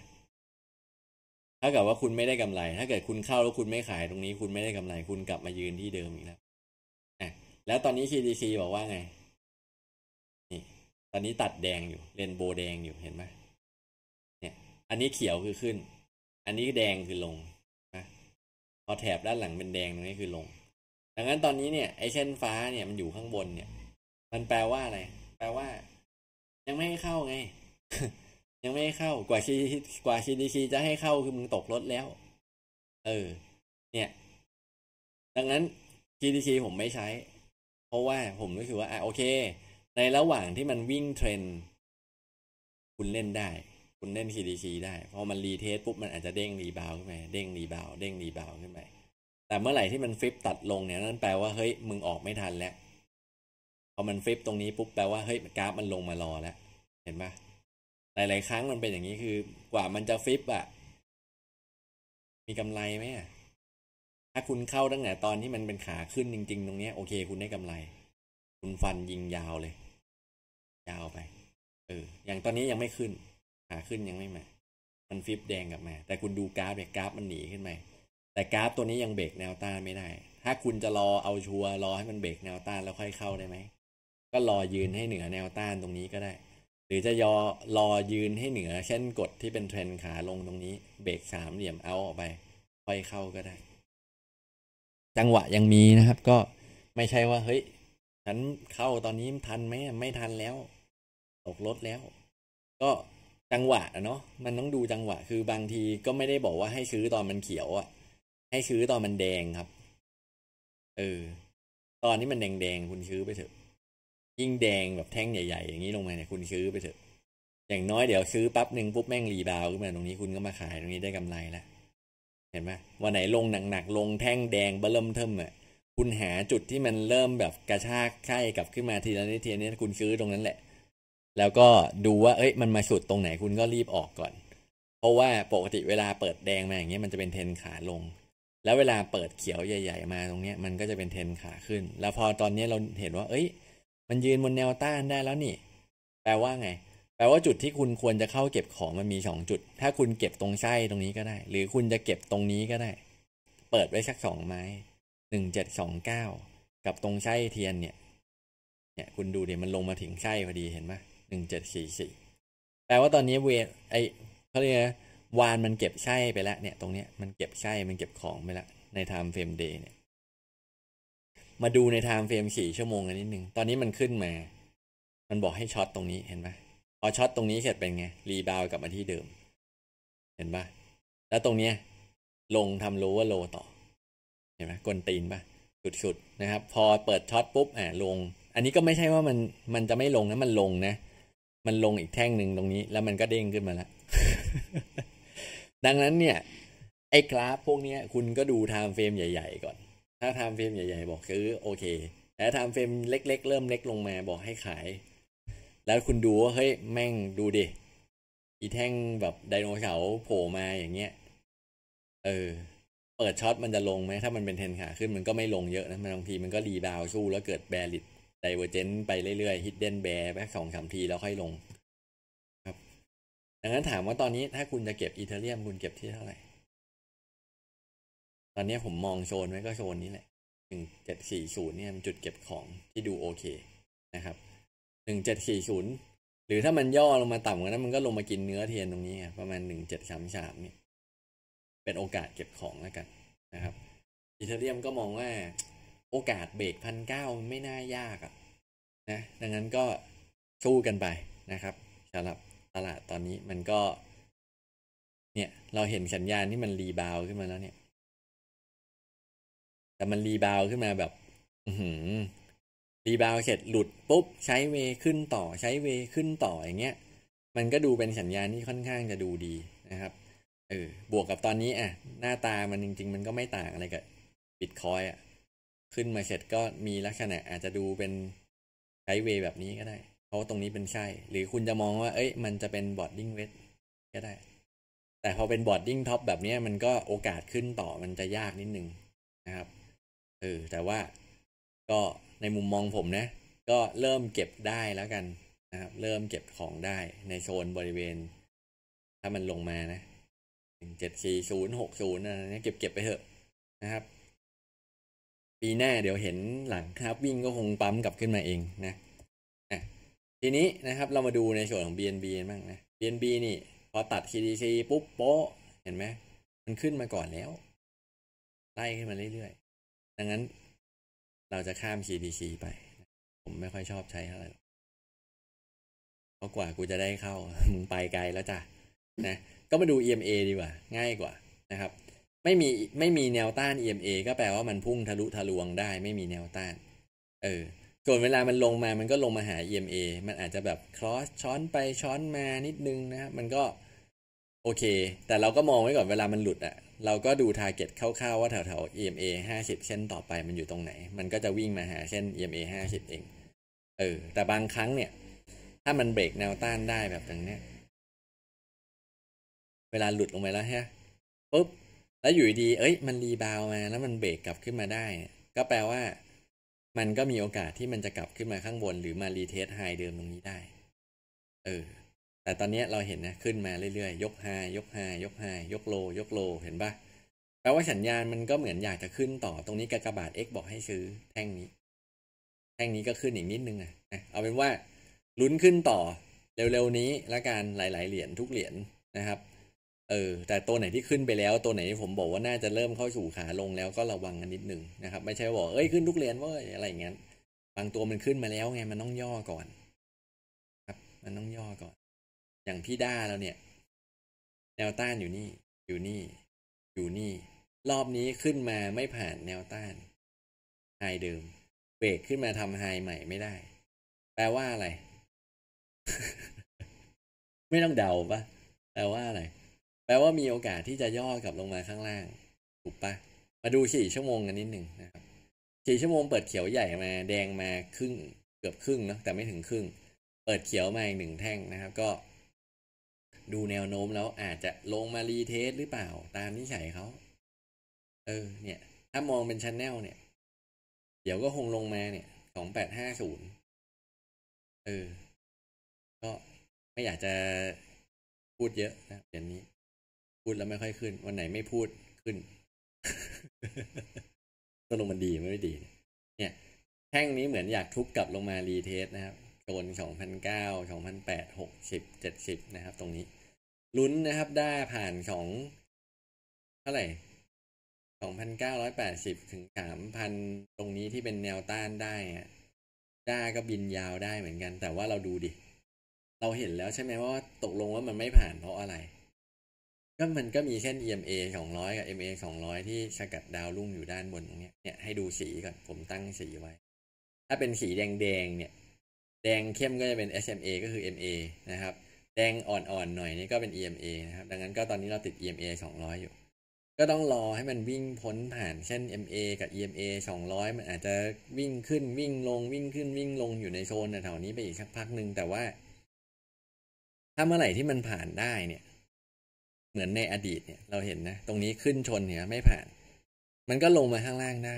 ถ้าเกิดว่าคุณไม่ได้กำไรถ้าเกิดคุณเข้าแล้วคุณไม่ขายตรงนี้คุณไม่ได้กำไรคุณกลับมายืนที่เดิมอีกแล้ว แล้วตอนนี้ CDC บอกว่าไงนี่ตอนนี้ตัดแดงอยู่เรนโบว์แดงอยู่เห็นไหมเนี่ยอันนี้เขียวคือขึ้นอันนี้แดงคือลงนะพอแถบด้านหลังเป็นแดงตรงนี้คือลงดังนั้นตอนนี้เนี่ยไอเส้นฟ้าเนี่ยมันอยู่ข้างบนเนี่ยมันแปลว่าอะไรแปลว่ายังไม่ให้เข้าไงยังไม่ให้เข้ากว่าCDC จะให้เข้าคือมึงตกรถแล้วเนี่ยดังนั้น CDC ผมไม่ใช้เพราะว่าผมรู้สึกว่าโอเคในระหว่างที่มันวิ่งเทรนคุณเล่นได้คุณเล่น CDC ได้พอมันรีเทสปุ๊บมันอาจจะเด้งรีบาวขึ้นไปเด้งรีบาวเด้งรีบาวขึ้นไปแต่เมื่อไหร่ที่มันฟลิปตัดลงเนี่ยนั่นแปลว่าเฮ้ยมึงออกไม่ทันแล้วพอมันฟลิปตรงนี้ปุ๊บแปลว่าเฮ้ยกราฟมันลงมารอแล้วเห็นปะหลายๆครั้งมันเป็นอย่างนี้คือกว่ามันจะฟลิปอะมีกำไรไหมถ้าคุณเข้าตั้งแต่ตอนที่มันเป็นขาขึ้นจริงๆตรงนี้โอเคคุณได้กำไรคุณฟันยิงยาวเลยยาวไปอย่างตอนนี้ยังไม่ขึ้นขาขึ้นยังไม่มามันฟลิปแดงกลับมาแต่คุณดูกราฟเนี่ยกราฟมันหนีขึ้นมาแต่กราฟตัวนี้ยังเบรกแนวต้านไม่ได้ถ้าคุณจะรอเอาชัวร์รอให้มันเบรกแนวต้านแล้วค่อยเข้าได้ไหมก็รอยืนให้เหนือแนวต้านตรงนี้ก็ได้หรือจะรอยืนให้เหนือเช่นกดที่เป็นเทรนขาลงตรงนี้เบรกสามเหลี่ยมเอาออกไปค่อยเข้าก็ได้จังหวะยังมีนะครับก็ไม่ใช่ว่าเฮ้ยฉันเข้าตอนนี้ทันไหมไม่ทันแล้วตกรถแล้วก็จังหวะเนาะมันต้องดูจังหวะคือบางทีก็ไม่ได้บอกว่าให้ซื้อตอนมันเขียวอะให้ซื้อตอนมันแดงครับตอนนี้มันแดงคุณซื้อไปเถอะยิ่งแดงแบบแท่งใหญ่ๆอย่างนี้ลงมาเนี่ยคุณซื้อไปเถอะอย่างน้อยเดี๋ยวซื้อปั๊บหนึ่งปุ๊บแม่งรีบาวขึ้นมาตรงนี้คุณก็มาขายตรงนี้ได้กำไรแล้วเห็นไหมวันไหนลงหนักๆลงแท่งแดงเบื้อเริ่มเทิมอ่ะคุณหาจุดที่มันเริ่มแบบกระชากไข่กลับขึ้นมาทีละนิดทีละนิดคุณซื้อตรงนั้นแหละแล้วก็ดูว่ามันมาสุดตรงไหนคุณก็รีบออกก่อนเพราะว่าปกติเวลาเปิดแดงมาอย่างเงี้ยมันจะเป็นเทรนขาลงแล้วเวลาเปิดเขียวใหญ่ๆมาตรงเนี้ยมันก็จะเป็นเทรนขาขึ้นแล้วพอตอนนี้เราเห็นว่ามันยืนบนแนวต้านได้แล้วนี่แปลว่าไงแปลว่าจุดที่คุณควรจะเข้าเก็บของมันมีสองจุดถ้าคุณเก็บตรงไส้ตรงนี้ก็ได้หรือคุณจะเก็บตรงนี้ก็ได้เปิดไว้สักสองไม้1729กับตรงไส้เทียนเนี่ยคุณดูเดี๋ยวมันลงมาถึงไส้พอดีเห็นไหม1744แปลว่าตอนนี้เขาเรียกวานมันเก็บไส้ไปแล้วเนี่ยตรงเนี้ยมันเก็บไส้มันเก็บของไปแล้วใน time frame day เนี่ยมาดูใน time frame 4 ชั่วโมงกันนิดนึงตอนนี้มันขึ้นมามันบอกให้ช็อตตรงนี้เห็นปะพอช็อตตรงนี้เสร็จเป็นไงรีบาวกลับมาที่เดิมเห็นปะแล้วตรงเนี้ยลงทำโลว่าโลต่อเห็นไหมกลตีนปะสุดๆนะครับพอเปิดช็อตปุ๊บลงอันนี้ก็ไม่ใช่ว่ามันจะไม่ลงนะมันลงนะมันลงอีกแท่งหนึ่งตรงนี้แล้วมันก็เด้งขึ้นมาแล้ว ดังนั้นเนี่ยไอ้กราฟพวกนี้คุณก็ดูไทม์เฟรมใหญ่ๆก่อนถ้าไทม์เฟรมใหญ่ๆบอกซื้อโอเคแต่ไทม์เฟรมเล็กๆเริ่มเล็กลงมาบอกให้ขายแล้วคุณดูว่าเฮ้ยแม่งดูดิอีแท่งแบบไดโนเสาร์โผล่มาอย่างเงี้ยเปิดช็อตมันจะลงไหมถ้ามันเป็นเทรนขาขึ้นมันก็ไม่ลงเยอะนะบางทีมันก็รีบาวสู้แล้วเกิดแบริชไดเวอร์เจนต์ไปเรื่อยๆฮิดเด้นแบร์ไป2-3 ทีแล้วค่อยลงครับดังนั้นถามว่าตอนนี้ถ้าคุณจะเก็บอีเธอเรียมคุณเก็บที่เท่าไหร่ตอนนี้ผมมองโซนไว้ก็โซนนี้แหละ1740เนี่ยจุดเก็บของที่ดูโอเคนะครับ1740หรือถ้ามันย่อลงมาต่ำกว่านั้นมันก็ลงมากินเนื้อเทียนตรงนี้ประมาณ1733เนี่ยเป็นโอกาสเก็บของแล้วกันนะครับอีเธอเรียมก็มองว่าโอกาสเบรก1,900ไม่น่ายากนะดังนั้นก็สู้กันไปนะครับสำหรับตลาดตอนนี้มันก็เนี่ยเราเห็นสัญญาณที่มันรีบาวขึ้นมาแล้วเนี่ยแต่มันรีบาวขึ้นมาแบบรีบาวเสร็จหลุดปุ๊บใช้เวขึ้นต่อใช้เวขึ้นต่ออย่างเงี้ยมันก็ดูเป็นสัญญาณที่ค่อนข้างจะดูดีนะครับบวกกับตอนนี้หน้าตามันจริงๆมันก็ไม่ต่างอะไรกับบิตคอยน์ขึ้นมาเสร็จก็มีลักษณะอาจจะดูเป็นไซด์เวย์แบบนี้ก็ได้เพราะตรงนี้เป็นใช่หรือคุณจะมองว่ามันจะเป็นบอดดิ้งเวทก็ได้แต่พอเป็นบอดดิ้งท็อปแบบนี้มันก็โอกาสขึ้นต่อมันจะยากนิดนึงนะครับแต่ว่าก็ในมุมมองผมนะก็เริ่มเก็บได้แล้วกันนะครับเริ่มเก็บของได้ในโซนบริเวณถ้ามันลงมานะ174060นะเก็บไปเถอะนะครับ ปีหน้าเดี๋ยวเห็นหลังครับวิ่งก็คงปั๊มกลับขึ้นมาเองนะทีนี้นะครับเรามาดูในส่วนของ BNB บ้างนะ BNB นี่พอตัด KDC ปุ๊บโป๊ะเห็นไหมมันขึ้นมาก่อนแล้วไล่ขึ้นมาเรื่อยๆดังนั้นเราจะข้าม KDC ไปผมไม่ค่อยชอบใช้เท่าไหร่เพราะกว่ากูจะได้เข้ามึงไปไกลแล้วจ้ะนะก็มาดู EMA ดีกว่าง่ายกว่านะครับไม่มีแนวต้าน EMA ก็แปลว่ามันพุ่งทะลุทะลวงได้ไม่มีแนวต้านส่วนเวลามันลงมามันก็ลงมาหา EMA มันอาจจะแบบ cross ช้อนไปช้อนมานิดนึงนะครับมันก็โอเคแต่เราก็มองไว้ก่อนเวลามันหลุดอ่ะเราก็ดู target คร่าวๆว่าแถวๆ EMA 50เส้นต่อไปมันอยู่ตรงไหนมันก็จะวิ่งมาหาเส้น EMA 50เองแต่บางครั้งเนี่ยถ้ามันเบรกแนวต้านได้แบบอย่างเนี้ยเวลาหลุดลงไปแล้วฮะปุ๊บแล้วอยู่ดีมันรีบาวมาแล้วมันเบรกกลับขึ้นมาได้ก็แปลว่ามันก็มีโอกาสที่มันจะกลับขึ้นมาข้างบนหรือมารีเทสไฮเดิมตรงนี้ได้แต่ตอนนี้เราเห็นนะขึ้นมาเรื่อยๆยกไฮยกไฮยกไฮยกโลยกโลเห็นปะแปลว่าสัญญาณมันก็เหมือนอยากจะขึ้นต่อตรงนี้กากบาท X บอกให้ซื้อแท่งนี้ก็ขึ้นอีกนิดนึงเอาเป็นว่าลุ้นขึ้นต่อเร็วๆนี้ละกันหลายๆเหรียญทุกเหรียญนะครับแต่ตัวไหนที่ขึ้นไปแล้วตัวไหนที่ผมบอกว่าน่าจะเริ่มเข้าสู่ขาลงแล้วก็ระวังกันนิดนึงนะครับไม่ใช่บอกขึ้นทุกเหรียญเว้ยอะไรอย่างเงี้ยบางตัวมันขึ้นมาแล้วไงมันต้องย่อก่อนครับมันต้องย่อก่อนอย่างพี่ด้าเราเนี่ยแนวต้านอยู่นี่รอบนี้ขึ้นมาไม่ผ่านแนวต้านไฮเดิมเบรกขึ้นมาทำไฮใหม่ไม่ได้แปลว่าอะไร ไม่ต้องเดาปะแปลว่าอะไรแปลว่ามีโอกาสที่จะย่อกลับลงมาข้างล่างถูกปะมาดู4ชั่วโมงกันนิดหนึ่งนะครับ4ชั่วโมงเปิดเขียวใหญ่มาแดงมาครึ่งเกือบครึ่งเนาะแต่ไม่ถึงครึ่งเปิดเขียวมาอีกหนึ่งแท่งนะครับก็ดูแนวโน้มแล้วอาจจะลงมารีเทสหรือเปล่าตามนิสัยเขาเนี่ยถ้ามองเป็นชันแนลเนี่ยเดี๋ยวก็คงลงมาเนี่ย2850ก็ไม่อยากจะพูดเยอะนะเดี๋ยวนี้พูดแล้วไม่ค่อยขึ้นวันไหนไม่พูดขึ้นตกลงมันดีไม่ดีเนี่ยแท่งนี้เหมือนอยากทุบกลับลงมารีเทสนะครับโซน 2,900 2,800 60 70นะครับตรงนี้ลุ้นนะครับได้ผ่านของเท่าไหร่ 2,980 ถึง 3,000 ตรงนี้ที่เป็นแนวต้านได้ด้าก็บินยาวได้เหมือนกันแต่ว่าเราดูดิเราเห็นแล้วใช่ไหมว่าตกลงว่ามันไม่ผ่านเพราะอะไรก็มันก็มีเช่น EMA 200 กับ MA 200 ที่สกัดดาวรุ่งอยู่ด้านบนตรงนี้เนี่ยให้ดูสีก่อนผมตั้งสีไว้ถ้าเป็นสีแดงๆเนี่ยแดงเข้มก็จะเป็น SMA ก็คือ MA นะครับแดงอ่อนๆหน่อยนี่ก็เป็น EMA นะครับดังนั้นก็ตอนนี้เราติด EMA 200 อยู่ก็ต้องรอให้มันวิ่งพ้นผ่านเช่น MA กับ EMA 200 มันอาจจะวิ่งขึ้นวิ่งลงวิ่งขึ้นวิ่งลงอยู่ในโซนแถวนี้ไปอีกสักพักหนึ่งแต่ว่าถ้าเมื่อไหร่ที่มันผ่านได้เนี่ยเหมือนในอดีตเนี่ยเราเห็นนะตรงนี้ขึ้นชนเนี่ยไม่ผ่านมันก็ลงมาข้างล่างได้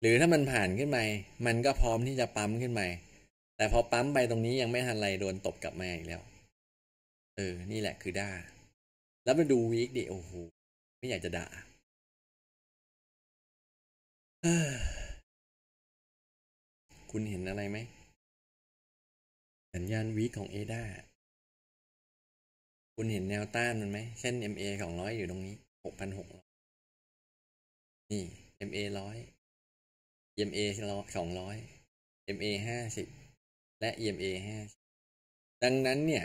หรือถ้ามันผ่านขึ้นไปมันก็พร้อมที่จะปั๊มขึ้นไปแต่พอปั๊มไปตรงนี้ยังไม่ทันไรโดนตบกลับมาอีกแล้วนี่แหละคือด้าแล้วมาดูวีคดิโอ้โหไม่อยากจะด่าคุณเห็นอะไรไหมสัญญาณวีคของเอด้าคุณเห็นแนวต้านมันไหมเช่น MA 200อยู่ตรงนี้ 6,600 นี่ MA 100 EMA 200 MA 50 และ EMA 50ดังนั้นเนี่ย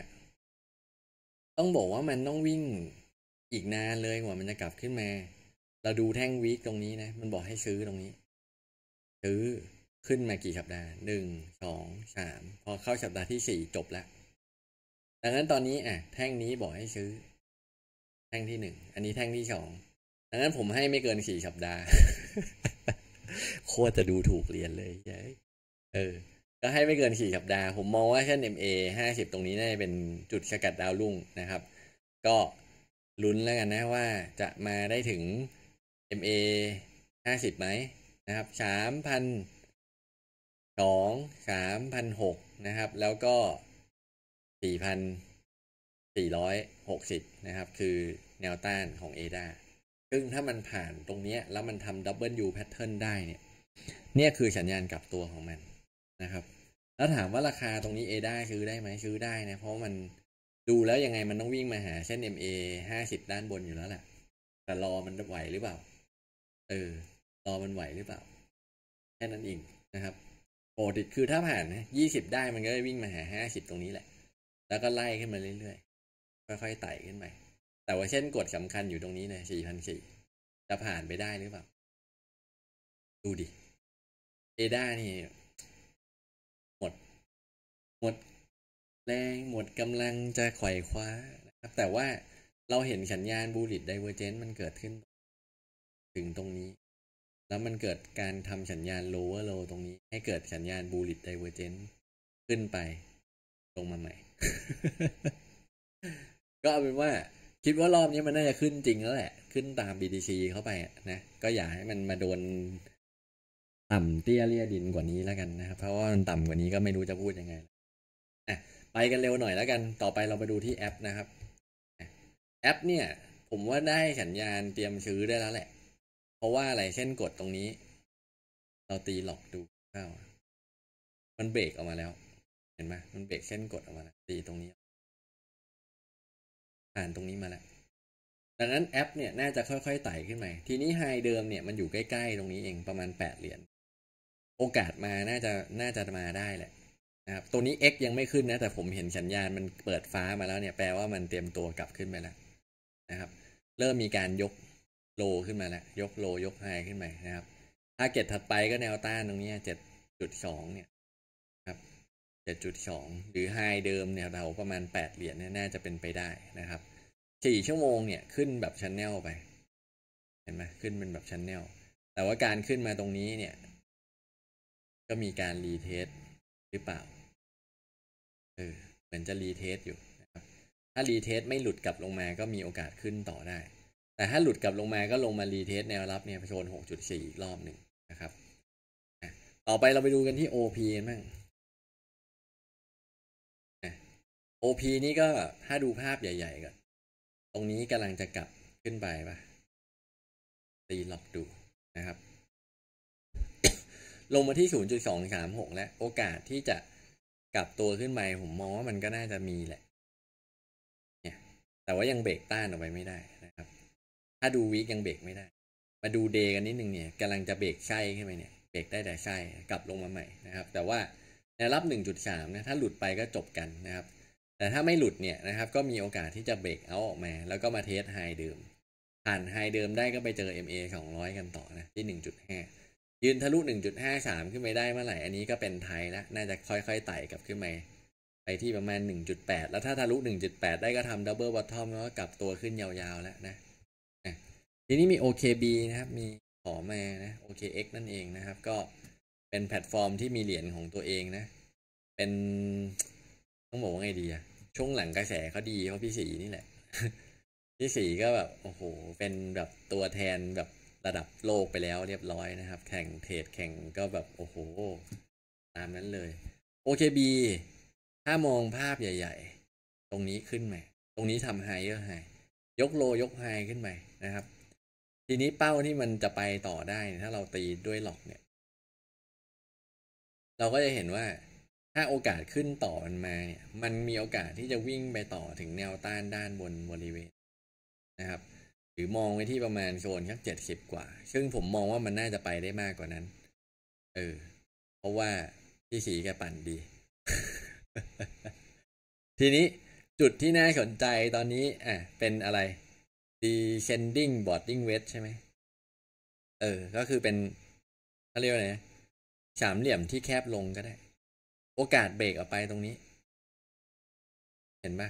ต้องบอกว่ามันต้องวิ่งอีกนานเลยกว่ามันจะกลับขึ้นมาเราดูแท่งวีคตรงนี้นะมันบอกให้ซื้อตรงนี้ซื้อขึ้นมากี่สัปดาห์ 1 2 3 พอเข้าสัปดาห์ที่ 4 จบแล้วดังนั้นตอนนี้แท่งนี้บอกให้ซื้อแท่งที่1อันนี้แท่งที่2ดังนั้นผมให้ไม่เกิน4สัปดาห์ โคตรจะดูถูกเหรียญเลยก็ให้ไม่เกิน4สัปดาห์ผมมองว่าเช่น MA 50ตรงนี้น่าจะเป็นจุดสกัดดาวรุ่งนะครับก็ลุ้นแล้วกันนะว่าจะมาได้ถึง MA 50ไหมนะครับ 3,200 3,600 นะครับแล้วก็4,460 นะครับคือแนวต้านของเอด้าซึ่งถ้ามันผ่านตรงนี้แล้วมันทำดับเบิลยูแพทเทิร์นได้เนี่ย เนี่ยคือสัญญาณกลับตัวของมันนะครับแล้วถามว่าราคาตรงนี้เอได้ซื้อได้ไหมซื้อได้นะเพราะมันดูแล้วยังไงมันต้องวิ่งมาหาเส้น MA 50ด้านบนอยู่แล้วแหละแต่รอมันไหวหรือเปล่ารอมันไหวหรือเปล่าแค่นั้นเองนะครับปกติคือถ้าผ่าน20ได้มันก็จะวิ่งมาหา50ตรงนี้แหละแล้วก็ไล่ขึ้นมาเรื่อยๆค่อยๆไต่ขึ้นไปแต่ว่าเส้นกดสำคัญอยู่ตรงนี้นะ4,400จะผ่านไปได้หรือเปล่าดูดิเอได้นี่หมดแรงหมดกำลังจะไขว่คว้านะครับแต่ว่าเราเห็นสัญญาณ Bullish Divergence มันเกิดขึ้นถึงตรงนี้แล้วมันเกิดการทำสัญญาณ Lower Low ตรงนี้ให้เกิดสัญญาณ Bullish Divergence ขึ้นไปลงมาใหม่ ก็เอาเป็นว่าคิดว่ารอบนี้มันน่าจะขึ้นจริงแล้วแหละขึ้นตาม BTC เข้าไปนะก็อย่าให้มันมาโดนต่ำเตี้ยเลี่ยดินกว่านี้แล้วกันนะครับเพราะว่ามันต่ำกว่านี้ก็ไม่รู้จะพูดยังไงไปกันเร็วหน่อยแล้วกันต่อไปเราไปดูที่แอปนะครับแอปเนี่ยผมว่าได้สัญญาณเตรียมซื้อได้แล้วแหละเพราะว่าอะไรเช่นกดตรงนี้เราตีหลอกดูเข้ามันเบรกออกมาแล้วเห็นไหมมันเบรกเช่นกดออกมาแล้วตีตรงนี้ผ่านตรงนี้มาแล้วดังนั้นแอปเนี่ยน่าจะค่อยๆไต่ขึ้นมาทีนี้ไฮเดิมเนี่ยมันอยู่ใกล้ๆตรงนี้เองประมาณ8 เหรียญโอกาสมาน่าจะมาได้แหละนะครับตัวนี้ X ยังไม่ขึ้นนะแต่ผมเห็นสัญญาณมันเปิดฟ้ามาแล้วเนี่ยแปลว่ามันเตรียมตัวกลับขึ้นไปแล้วนะครับเริ่มมีการยกโลขึ้นมาแล้วยกโลยกไฮขึ้นไปนะครับถ้าเก็ตถัดไปก็แนวต้านตรงนี้ 7.2 เนี่ยครับ 7.2 หรือไฮเดิมเนี่ยเราประมาณ8 เหรียญเนี่ยน่าจะเป็นไปได้นะครับ4 ชั่วโมงเนี่ยขึ้นแบบชันแนลไปเห็นไหมขึ้นเป็นแบบชันแนลแต่ว่าการขึ้นมาตรงนี้เนี่ยก็มีการรีเทสหรือเปล่าเหมือนจะรีเทสอยู่นะครับถ้ารีเทสไม่หลุดกลับลงมาก็มีโอกาสขึ้นต่อได้แต่ถ้าหลุดกลับลงมาก็ลงมารีเทสแนวรับเนี่ยโซน 6.4 อีกรอบหนึ่งนะครับต่อไปเราไปดูกันที่ OP กันบ้างOP นี่ก็ถ้าดูภาพใหญ่ๆก่อนตรงนี้กำลังจะกลับขึ้นไปป่ะตีหลอกดูนะครับ ลงมาที่ 0.236 แล้วโอกาสที่จะกลับตัวขึ้นไปผมมองว่ามันก็น่าจะมีแหละเนี่ยแต่ว่ายังเบรกต้านออกไปไม่ได้นะครับถ้าดูวีคยังเบรกไม่ได้มาดูเดย์กันนิดนึงเนี่ยกำลังจะเบรกไส้ขึ้นไปเนี่ยเบรกได้แต่ไส้กลับลงมาใหม่นะครับแต่ว่าแนวรับ 1.3 นะถ้าหลุดไปก็จบกันนะครับแต่ถ้าไม่หลุดเนี่ยนะครับก็มีโอกาสที่จะเบรกเอาออกมาแล้วก็มาเทสไฮเดิมผ่านไฮเดิมได้ก็ไปเจอ MA 200กันต่อนะที่ 1.5 ยืนทะลุ 1.53 ขึ้นไปได้เมื่อไหร่อันนี้ก็เป็นไทยแล้วน่าจะค่อยๆไต่กลับขึ้นมาไปที่ประมาณ 1.8 แล้วถ้าทะลุ 1.8 ได้ก็ทำดับเบิลบอททอมแล้วก็กลับตัวขึ้นยาวๆแล้วนะทีนี้มี OKB นะครับมีขอมานะ OKX นั่นเองนะครับก็เป็นแพลตฟอร์มที่มีเหรียญของตัวเองนะเป็นต้องบอกว่าไงดีอะช่วงหลังกระแสเขาดีเพราะพี่ศรีนี่แหละพี่ศรีก็แบบโอ้โหเป็นแบบตัวแทนแบบระดับโลกไปแล้วเรียบร้อยนะครับแข่งเทรดแข่งก็แบบโอ้โหตามนั้นเลย OKB ถ้ามองภาพใหญ่ๆตรงนี้ขึ้นไหมตรงนี้ทำไฮเยอะไฮยกโลยกไฮขึ้นไหมนะครับทีนี้เป้าที่มันจะไปต่อได้ถ้าเราตีด้วยหลอกเนี่ยเราก็จะเห็นว่าถ้าโอกาสขึ้นต่อมันมาเนี่ยมันมีโอกาสที่จะวิ่งไปต่อถึงแนวต้านด้านบนบริเวณนะครับหรือมองไว้ที่ประมาณโซนสัก70กว่าซึ่งผมมองว่ามันน่าจะไปได้มากกว่านั้นเพราะว่าพี่สีแกปั่นดี ทีนี้จุดที่น่าสนใจตอนนี้เป็นอะไร descending boarding wedge ใช่ไหมก็คือเป็นเขาเรียกว่าไงสามเหลี่ยมที่แคบลงก็ได้โอกาสเบรกออกไปตรงนี้เห็นไหม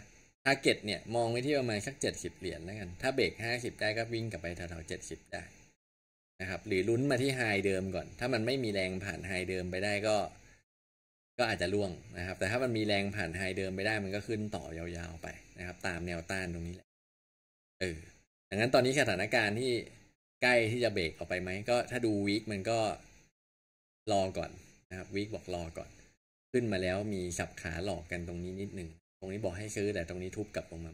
ทาร์เก็ตเนี่ยมองไว้ที่ประมาณสัก70 เหรียญแล้วกันถ้าเบรก50ได้ก็วิ่งกลับไปแถวๆ70ได้นะครับหรือลุ้นมาที่ไฮเดิมก่อนถ้ามันไม่มีแรงผ่านไฮเดิมไปได้ก็อาจจะล่วงนะครับแต่ถ้ามันมีแรงผ่านไฮเดิมไปได้มันก็ขึ้นต่อยาวๆไปนะครับตามแนวต้านตรงนี้แหละดังนั้นตอนนี้สถานการณ์ที่ใกล้ที่จะเบรกออกไปไหมก็ถ้าดูวีคมันก็รอก่อนนะครับวีคบอกรอก่อนขึ้นมาแล้วมีสับขาหลอกกันตรงนี้นิดหนึ่งตรงนี้บอกให้ซื้อแต่ตรงนี้ทุบกลับลงมา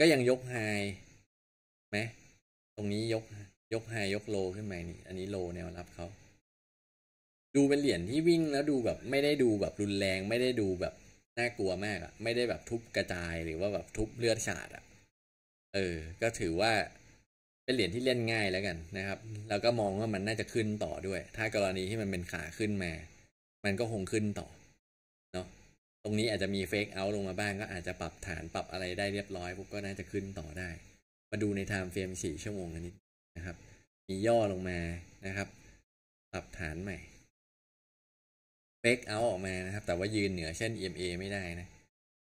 ก็ยังยกไฮไหมตรงนี้ยกไฮยกโลขึ้นมานี่อันนี้โลแนวรับเขา ดูเป็นเหรียญที่วิ่งแล้วดูแบบไม่ได้ดูแบบรุนแรงไม่ได้ดูแบบน่ากลัวมากอ่ะไม่ได้แบบทุบกระจายหรือว่าแบบทุบเลือดฉาดอ่ะก็ถือว่าเป็นเหรียญที่เล่นง่ายแล้วกันนะครับแล้วก็มองว่ามันน่าจะขึ้นต่อด้วยถ้ากรณีที่มันเป็นขาขึ้นมามันก็คงขึ้นต่อเนาะตรงนี้อาจจะมีเฟกเอาท์ลงมาบ้างก็อาจจะปรับฐานปรับอะไรได้เรียบร้อยพวกก็น่าจะขึ้นต่อได้มาดูในไทม์เฟรม4ชั่วโมงนิดนะครับมีย่อลงมานะครับปรับฐานใหม่เฟกเอาท์ออกมานะครับแต่ว่ายืนเหนือเช่น EMA ไม่ได้นะ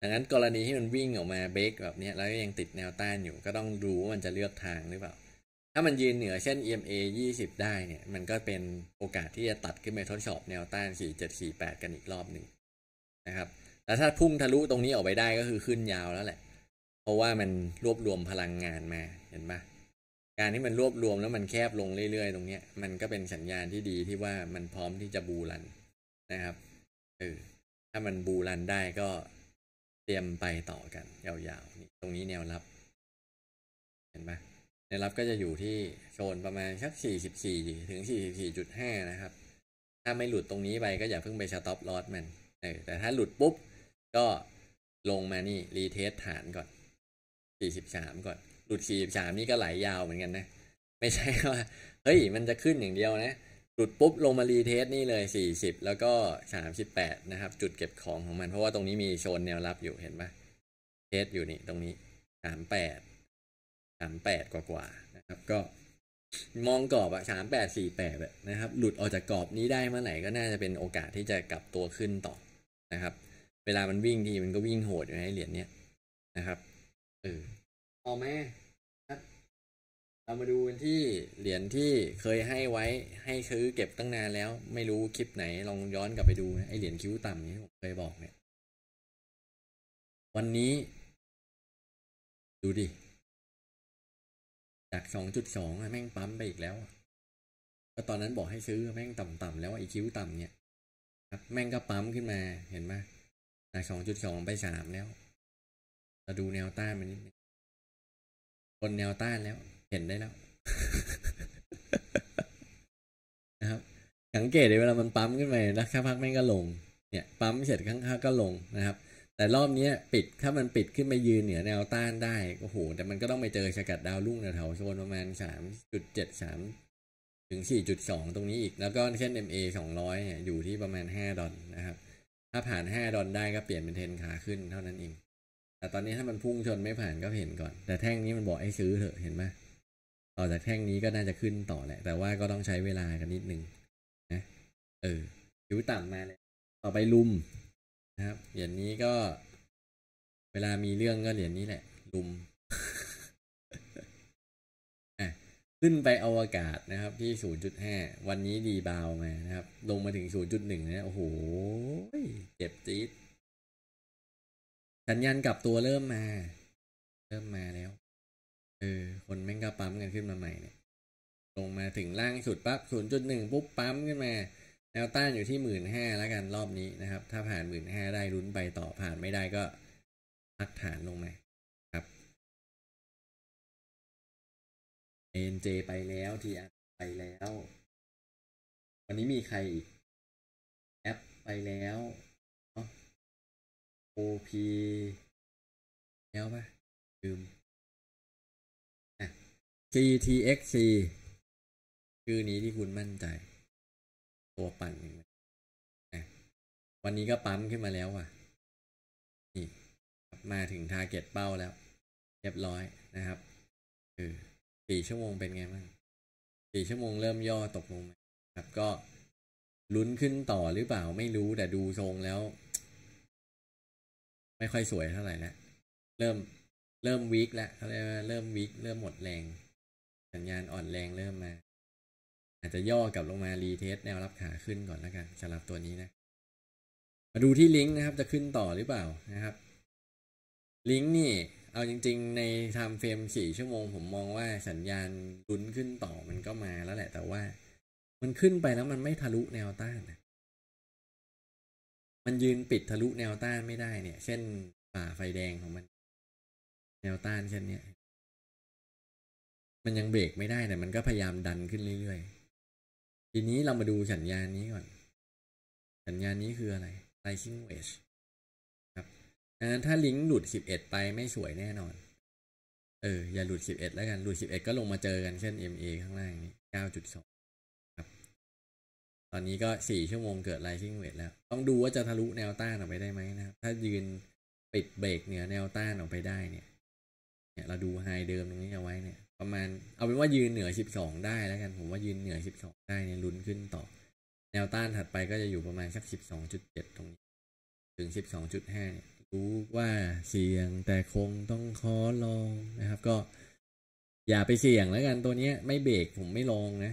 ดังนั้นกรณีที่มันวิ่งออกมาเบรกแบบนี้แล้วยังติดแนวต้านอยู่ก็ต้องดูว่ามันจะเลือกทางหรือเปล่าถ้ามันยืนเหนือเช่น EMA 20ได้เนี่ยมันก็เป็นโอกาสที่จะตัดขึ้นไปทดสอบแนวต้าน4748กันอีกรอบหนึ่งนะครับแล้วถ้าพุ่งทะลุตรงนี้ออกไปได้ก็คือขึ้นยาวแล้วแหละเพราะว่ามันรวบรวมพลังงานมาเห็นปะการที่มันรวบรวมแล้วมันแคบลงเรื่อยๆตรงนี้มันก็เป็นสัญญาณที่ดีที่ว่ามันพร้อมที่จะบูรันนะครับถ้ามันบูรันได้ก็เตรียมไปต่อกันยาวๆนี่ตรงนี้แนวรับเห็นปะแนวรับก็จะอยู่ที่โซนประมาณสัก44ถึง 44.5 นะครับถ้าไม่หลุดตรงนี้ไปก็อย่าเพิ่งไปสต็อปลอสมันแต่ถ้าหลุดปุ๊บก็ลงมานี่รีเทสฐานก่อน43ก่อนหลุด43นี่ก็ไหลยาวเหมือนกันนะไม่ใช่ว่าเฮ้ยมันจะขึ้นอย่างเดียวนะหลุดปุ๊บลงมารีเทสนี่เลย40แล้วก็38นะครับจุดเก็บของของมันเพราะว่าตรงนี้มีโซนแนวรับอยู่เห็นปะเทสอยู่นี่ตรงนี้38กว่านะครับก็มองกรอบอะ3848แบบนะครับหลุดออกจากกรอบนี้ได้เมื่อไหร่ก็น่าจะเป็นโอกาสที่จะกลับตัวขึ้นต่อนะครับเวลามันวิ่งทีมันก็วิ่งโหดอยู่ในเหรียญเนี้ยนะครับเอาไหมเรามาดูกันที่เหรียญที่เคยให้ไว้ให้ซื้อเก็บตั้งนานแล้วไม่รู้คลิปไหนลองย้อนกลับไปดูนะไอเหรียญคิ้วต่ำนี้ผมเคยบอกเนี่ยวันนี้ดูดิจาก 2.2 แม่งปั๊มไปอีกแล้วก็ตอนนั้นบอกให้ซื้อแม่งต่ำๆแล้วไอคิ้วต่ำเนี่ยครับแม่งก็ปั๊มขึ้นมาเห็นไหมจาก 2.2 ไป 3 แล้วเราดูแนวต้านมันนิดนึงบนแนวต้านแล้วเห็นได้แล้วนะครับสังเกตเลยเวลามันปั๊มขึ้นไปแล้วข้างพักแม่งก็ลงเนี่ยปั๊มเสร็จข้างๆก็ลงนะครับแต่รอบนี้ปิดถ้ามันปิดขึ้นไปยืนเหนือแนวต้านได้โอ้โหแต่มันก็ต้องไปเจอสกัดดาวรุ่งแถวโซนประมาณ 3.73 ถึง 4.2 ตรงนี้อีกแล้วก็เช่น MA 200เนี่ยอยู่ที่ประมาณ$5นะครับถ้าผ่าน$5ได้ก็เปลี่ยนเป็นเทรนขาขึ้นเท่านั้นเองแต่ตอนนี้ถ้ามันพุ่งชนไม่ผ่านก็เห็นก่อนแต่แท่งนี้มันบอกให้ซื้อเถอะเห็นไหมต่อจากแท่งนี้ก็น่าจะขึ้นต่อแหละแต่ว่าก็ต้องใช้เวลากันนิดนึงนะคิ้วต่ำมาเลยต่อไปลุมนะครับเหรียญนี้ก็เวลามีเรื่องก็เหรียญนี้แหละลุม ขึ้นไปอวกาศนะครับที่ 0.5 วันนี้ดีบาวมานะครับลงมาถึง 0.1 นะโอ้โหเจ็บจี๊ดสัญญาณกลับตัวเริ่มมาแล้วคนแม่งก็ปั๊มกันขึ้นมาใหม่เนี่ยลงมาถึงล่างสุดปั๊บ 0.1 ปุ๊บปั๊มขึ้นมาแนวต้านอยู่ที่15,000แล้วกันรอบนี้นะครับถ้าผ่าน15,000ได้ลุ้นไปต่อผ่านไม่ได้ก็พักฐานลงมาครับ NJ ไปแล้ว TR ไปแล้ววันนี้มีใครอีกแอปไปแล้วOP แล้วป่ะลืมGTXC ชื่อนี้ที่คุณมั่นใจตัวปั่นวันนี้ก็ปั๊มขึ้นมาแล้วว่ะนี่มาถึงทาร์เก็ตเป้าแล้วเรียบร้อยนะครับ4ชั่วโมงเป็นไงบ้าง4ชั่วโมงเริ่มย่อตกลงครับก็ลุ้นขึ้นต่อหรือเปล่าไม่รู้แต่ดูทรงแล้วไม่ค่อยสวยเท่าไหร่นะเริ่มวีคแล้วเขาเรียกว่าเริ่มวีคเริ่มหมดแรงสัญญาณอ่อนแรงเริ่มมาอาจจะย่อกลับลงมารีเทสแนวรับขาขึ้นก่อนแล้วกันสำหรับตัวนี้นะมาดูที่ลิงก์นะครับจะขึ้นต่อหรือเปล่านะครับลิงก์นี่เอาจริงๆในไทม์เฟรม4ชั่วโมงผมมองว่าสัญญาณลุ้นขึ้นต่อมันก็มาแล้วแหละแต่ว่ามันขึ้นไปแล้วมันไม่ทะลุแนวต้านนะมันยืนปิดทะลุแนวต้านไม่ได้เนี่ยเช่นฝ่าไฟแดงของมันแนวต้านเช่นนี้มันยังเบรกไม่ได้แต่มันก็พยายามดันขึ้นเรื่อยๆทีนี้เรามาดูสัญญาณนี้ก่อน สัญญาณนี้คืออะไร rising wedge ครับดังนั้นถ้าลิงก์หลุด11ไปไม่สวยแน่นอนอย่าหลุด11แล้วกันหลุด11ก็ลงมาเจอกันเช่น MA ข้างล่างนี้ 9.2 ครับตอนนี้ก็4ชั่วโมงเกิด rising wedge แล้วต้องดูว่าจะทะลุแนวต้านออกไปได้ไหมนะครับถ้ายืนปิดเบรกเหนือแนวต้านออกไปได้เนี่ยเราดูไฮเดิมตรงนี้เอาไว้เนี่ยประมาณเอาเป็นว่ายืนเหนือ12ได้แล้วกันผมว่ายืนเหนือ12ได้เนี่ยลุ้นขึ้นต่อแนวต้านถัดไปก็จะอยู่ประมาณสัก 12.7 ตรงนี้ถึง 12.5 เนี่ยรู้ว่าเสี่ยงแต่คงต้องขอลองนะครับก็อย่าไปเสี่ยงแล้วกันตัวนี้ไม่เบรกผมไม่ลองนะ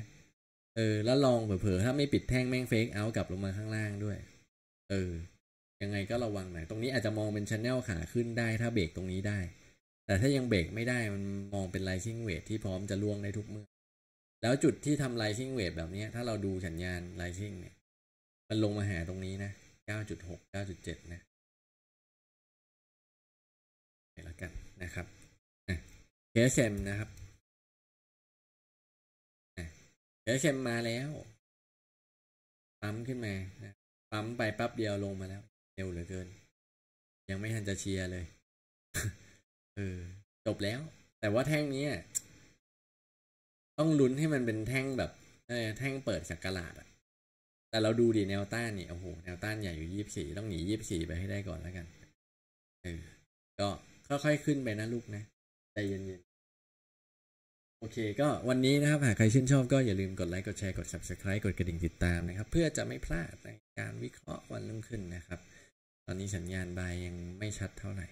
แล้วลองเผลอๆถ้าไม่ปิดแท่งแม่งเฟกเอากลับลงมาข้างล่างด้วยยังไงก็ระวังหน่อยตรงนี้อาจจะมองเป็น channel ขาขึ้นได้ถ้าเบรกตรงนี้ได้แต่ถ้ายังเบรกไม่ได้มันมองเป็น rising wedge ที่พร้อมจะล่วงได้ทุกเมื่อแล้วจุดที่ทำ rising wedge แบบนี้ถ้าเราดูสัญญาณ rising เนี่ยมันลงมาหาตรงนี้นะ 9.6 9.7 นะเห็นแล้วกันนะครับSM นะครับSM มาแล้วปั๊มขึ้นมาปั๊มไปปั๊บเดียวลงมาแล้วเร็วเหลือเกินยังไม่ทันจะเชียร์เลยจบแล้วแต่ว่าแท่งนี้ต้องลุ้นให้มันเป็นแท่งแบบแท่งเปิดสักกะลาดแต่เราดูดิแนวต้านนี่โอ้โหแนวต้านใหญ่อยู่24ต้องหนี24ไปให้ได้ก่อนแล้วกันก็ค่อยๆขึ้นไปนะลูกนะใจเย็นๆโอเคก็วันนี้นะครับหากใครชื่นชอบก็อย่าลืมกดไลค์กดแชร์กด subscribe กดกระดิ่งติดตามนะครับเพื่อจะไม่พลาดในการวิเคราะห์วันรุ่งขึ้นนะครับตอนนี้สัญญาณบายยังไม่ชัดเท่าไหร่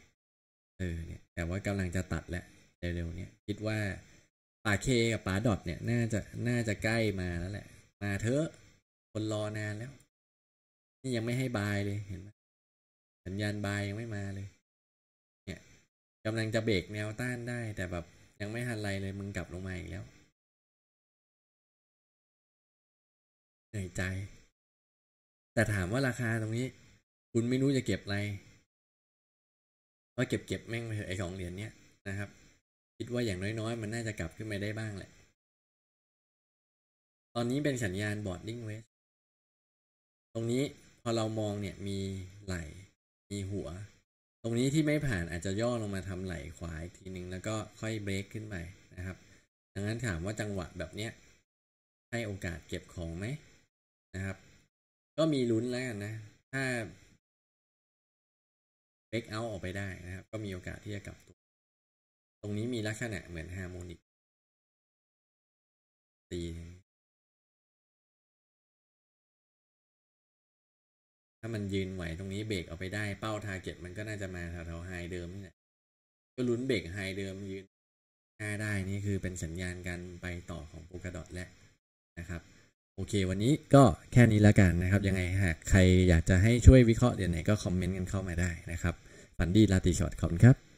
เนี่ยแต่ว่ากำลังจะตัดแล้วเร็วๆเนี่ยคิดว่าป่าเคกับป่าดอทเนี่ยน่าจะใกล้มาแล้วแหละมาเถอะคนรอนานแล้วนี่ยังไม่ให้บายเลยเห็นไหมสัญญาณบายยังไม่มาเลยเนี่ยกำลังจะเบรกแนวต้านได้แต่แบบยังไม่ทันไรเลยมึงกลับลงมาอีกแล้วเหนื่อยใจแต่ถามว่าราคาตรงนี้คุณไม่รู้จะเก็บอะไรก็เก็บแม่งไปเถอะไอ้2เหรียญเนี้ยนะครับคิดว่าอย่างน้อยๆมันน่าจะกลับขึ้นไปได้บ้างแหละตอนนี้เป็นสัญญาณ boarding wedge ตรงนี้พอเรามองเนี่ยมีไหลมีหัวตรงนี้ที่ไม่ผ่านอาจจะย่อลงมาทำไหลขวาอีกทีนึงแล้วก็ค่อยเบรกขึ้นไปนะครับดังนั้นถามว่าจังหวะแบบเนี้ยให้โอกาสเก็บของไหมนะครับก็มีลุ้นแล้วกันนะถ้าเบรกเอาท์ออกไปได้นะครับก็มีโอกาสที่จะกลับตัวตรงนี้มีลักษณะเหมือนฮาร์โมนิกตีถ้ามันยืนไหวตรงนี้เบรกเอาไปได้เป้าทาร์เก็ตมันก็น่าจะมาแถวๆไฮเดิมนี่แหละก็ลุ้นเบรกไฮเดิมยืนได้นี่คือเป็นสัญญาณการไปต่อของโพลาดอทแล้วนะครับโอเควันนี้ก็แค่นี้แล้วกันนะครับยังไงหากใครอยากจะให้ช่วยวิเคราะห์เดี๋ยวไหนก็คอมเมนต์กันเข้ามาได้นะครับฝันดีราตรีสวัสดิ์ขอบคุณครับ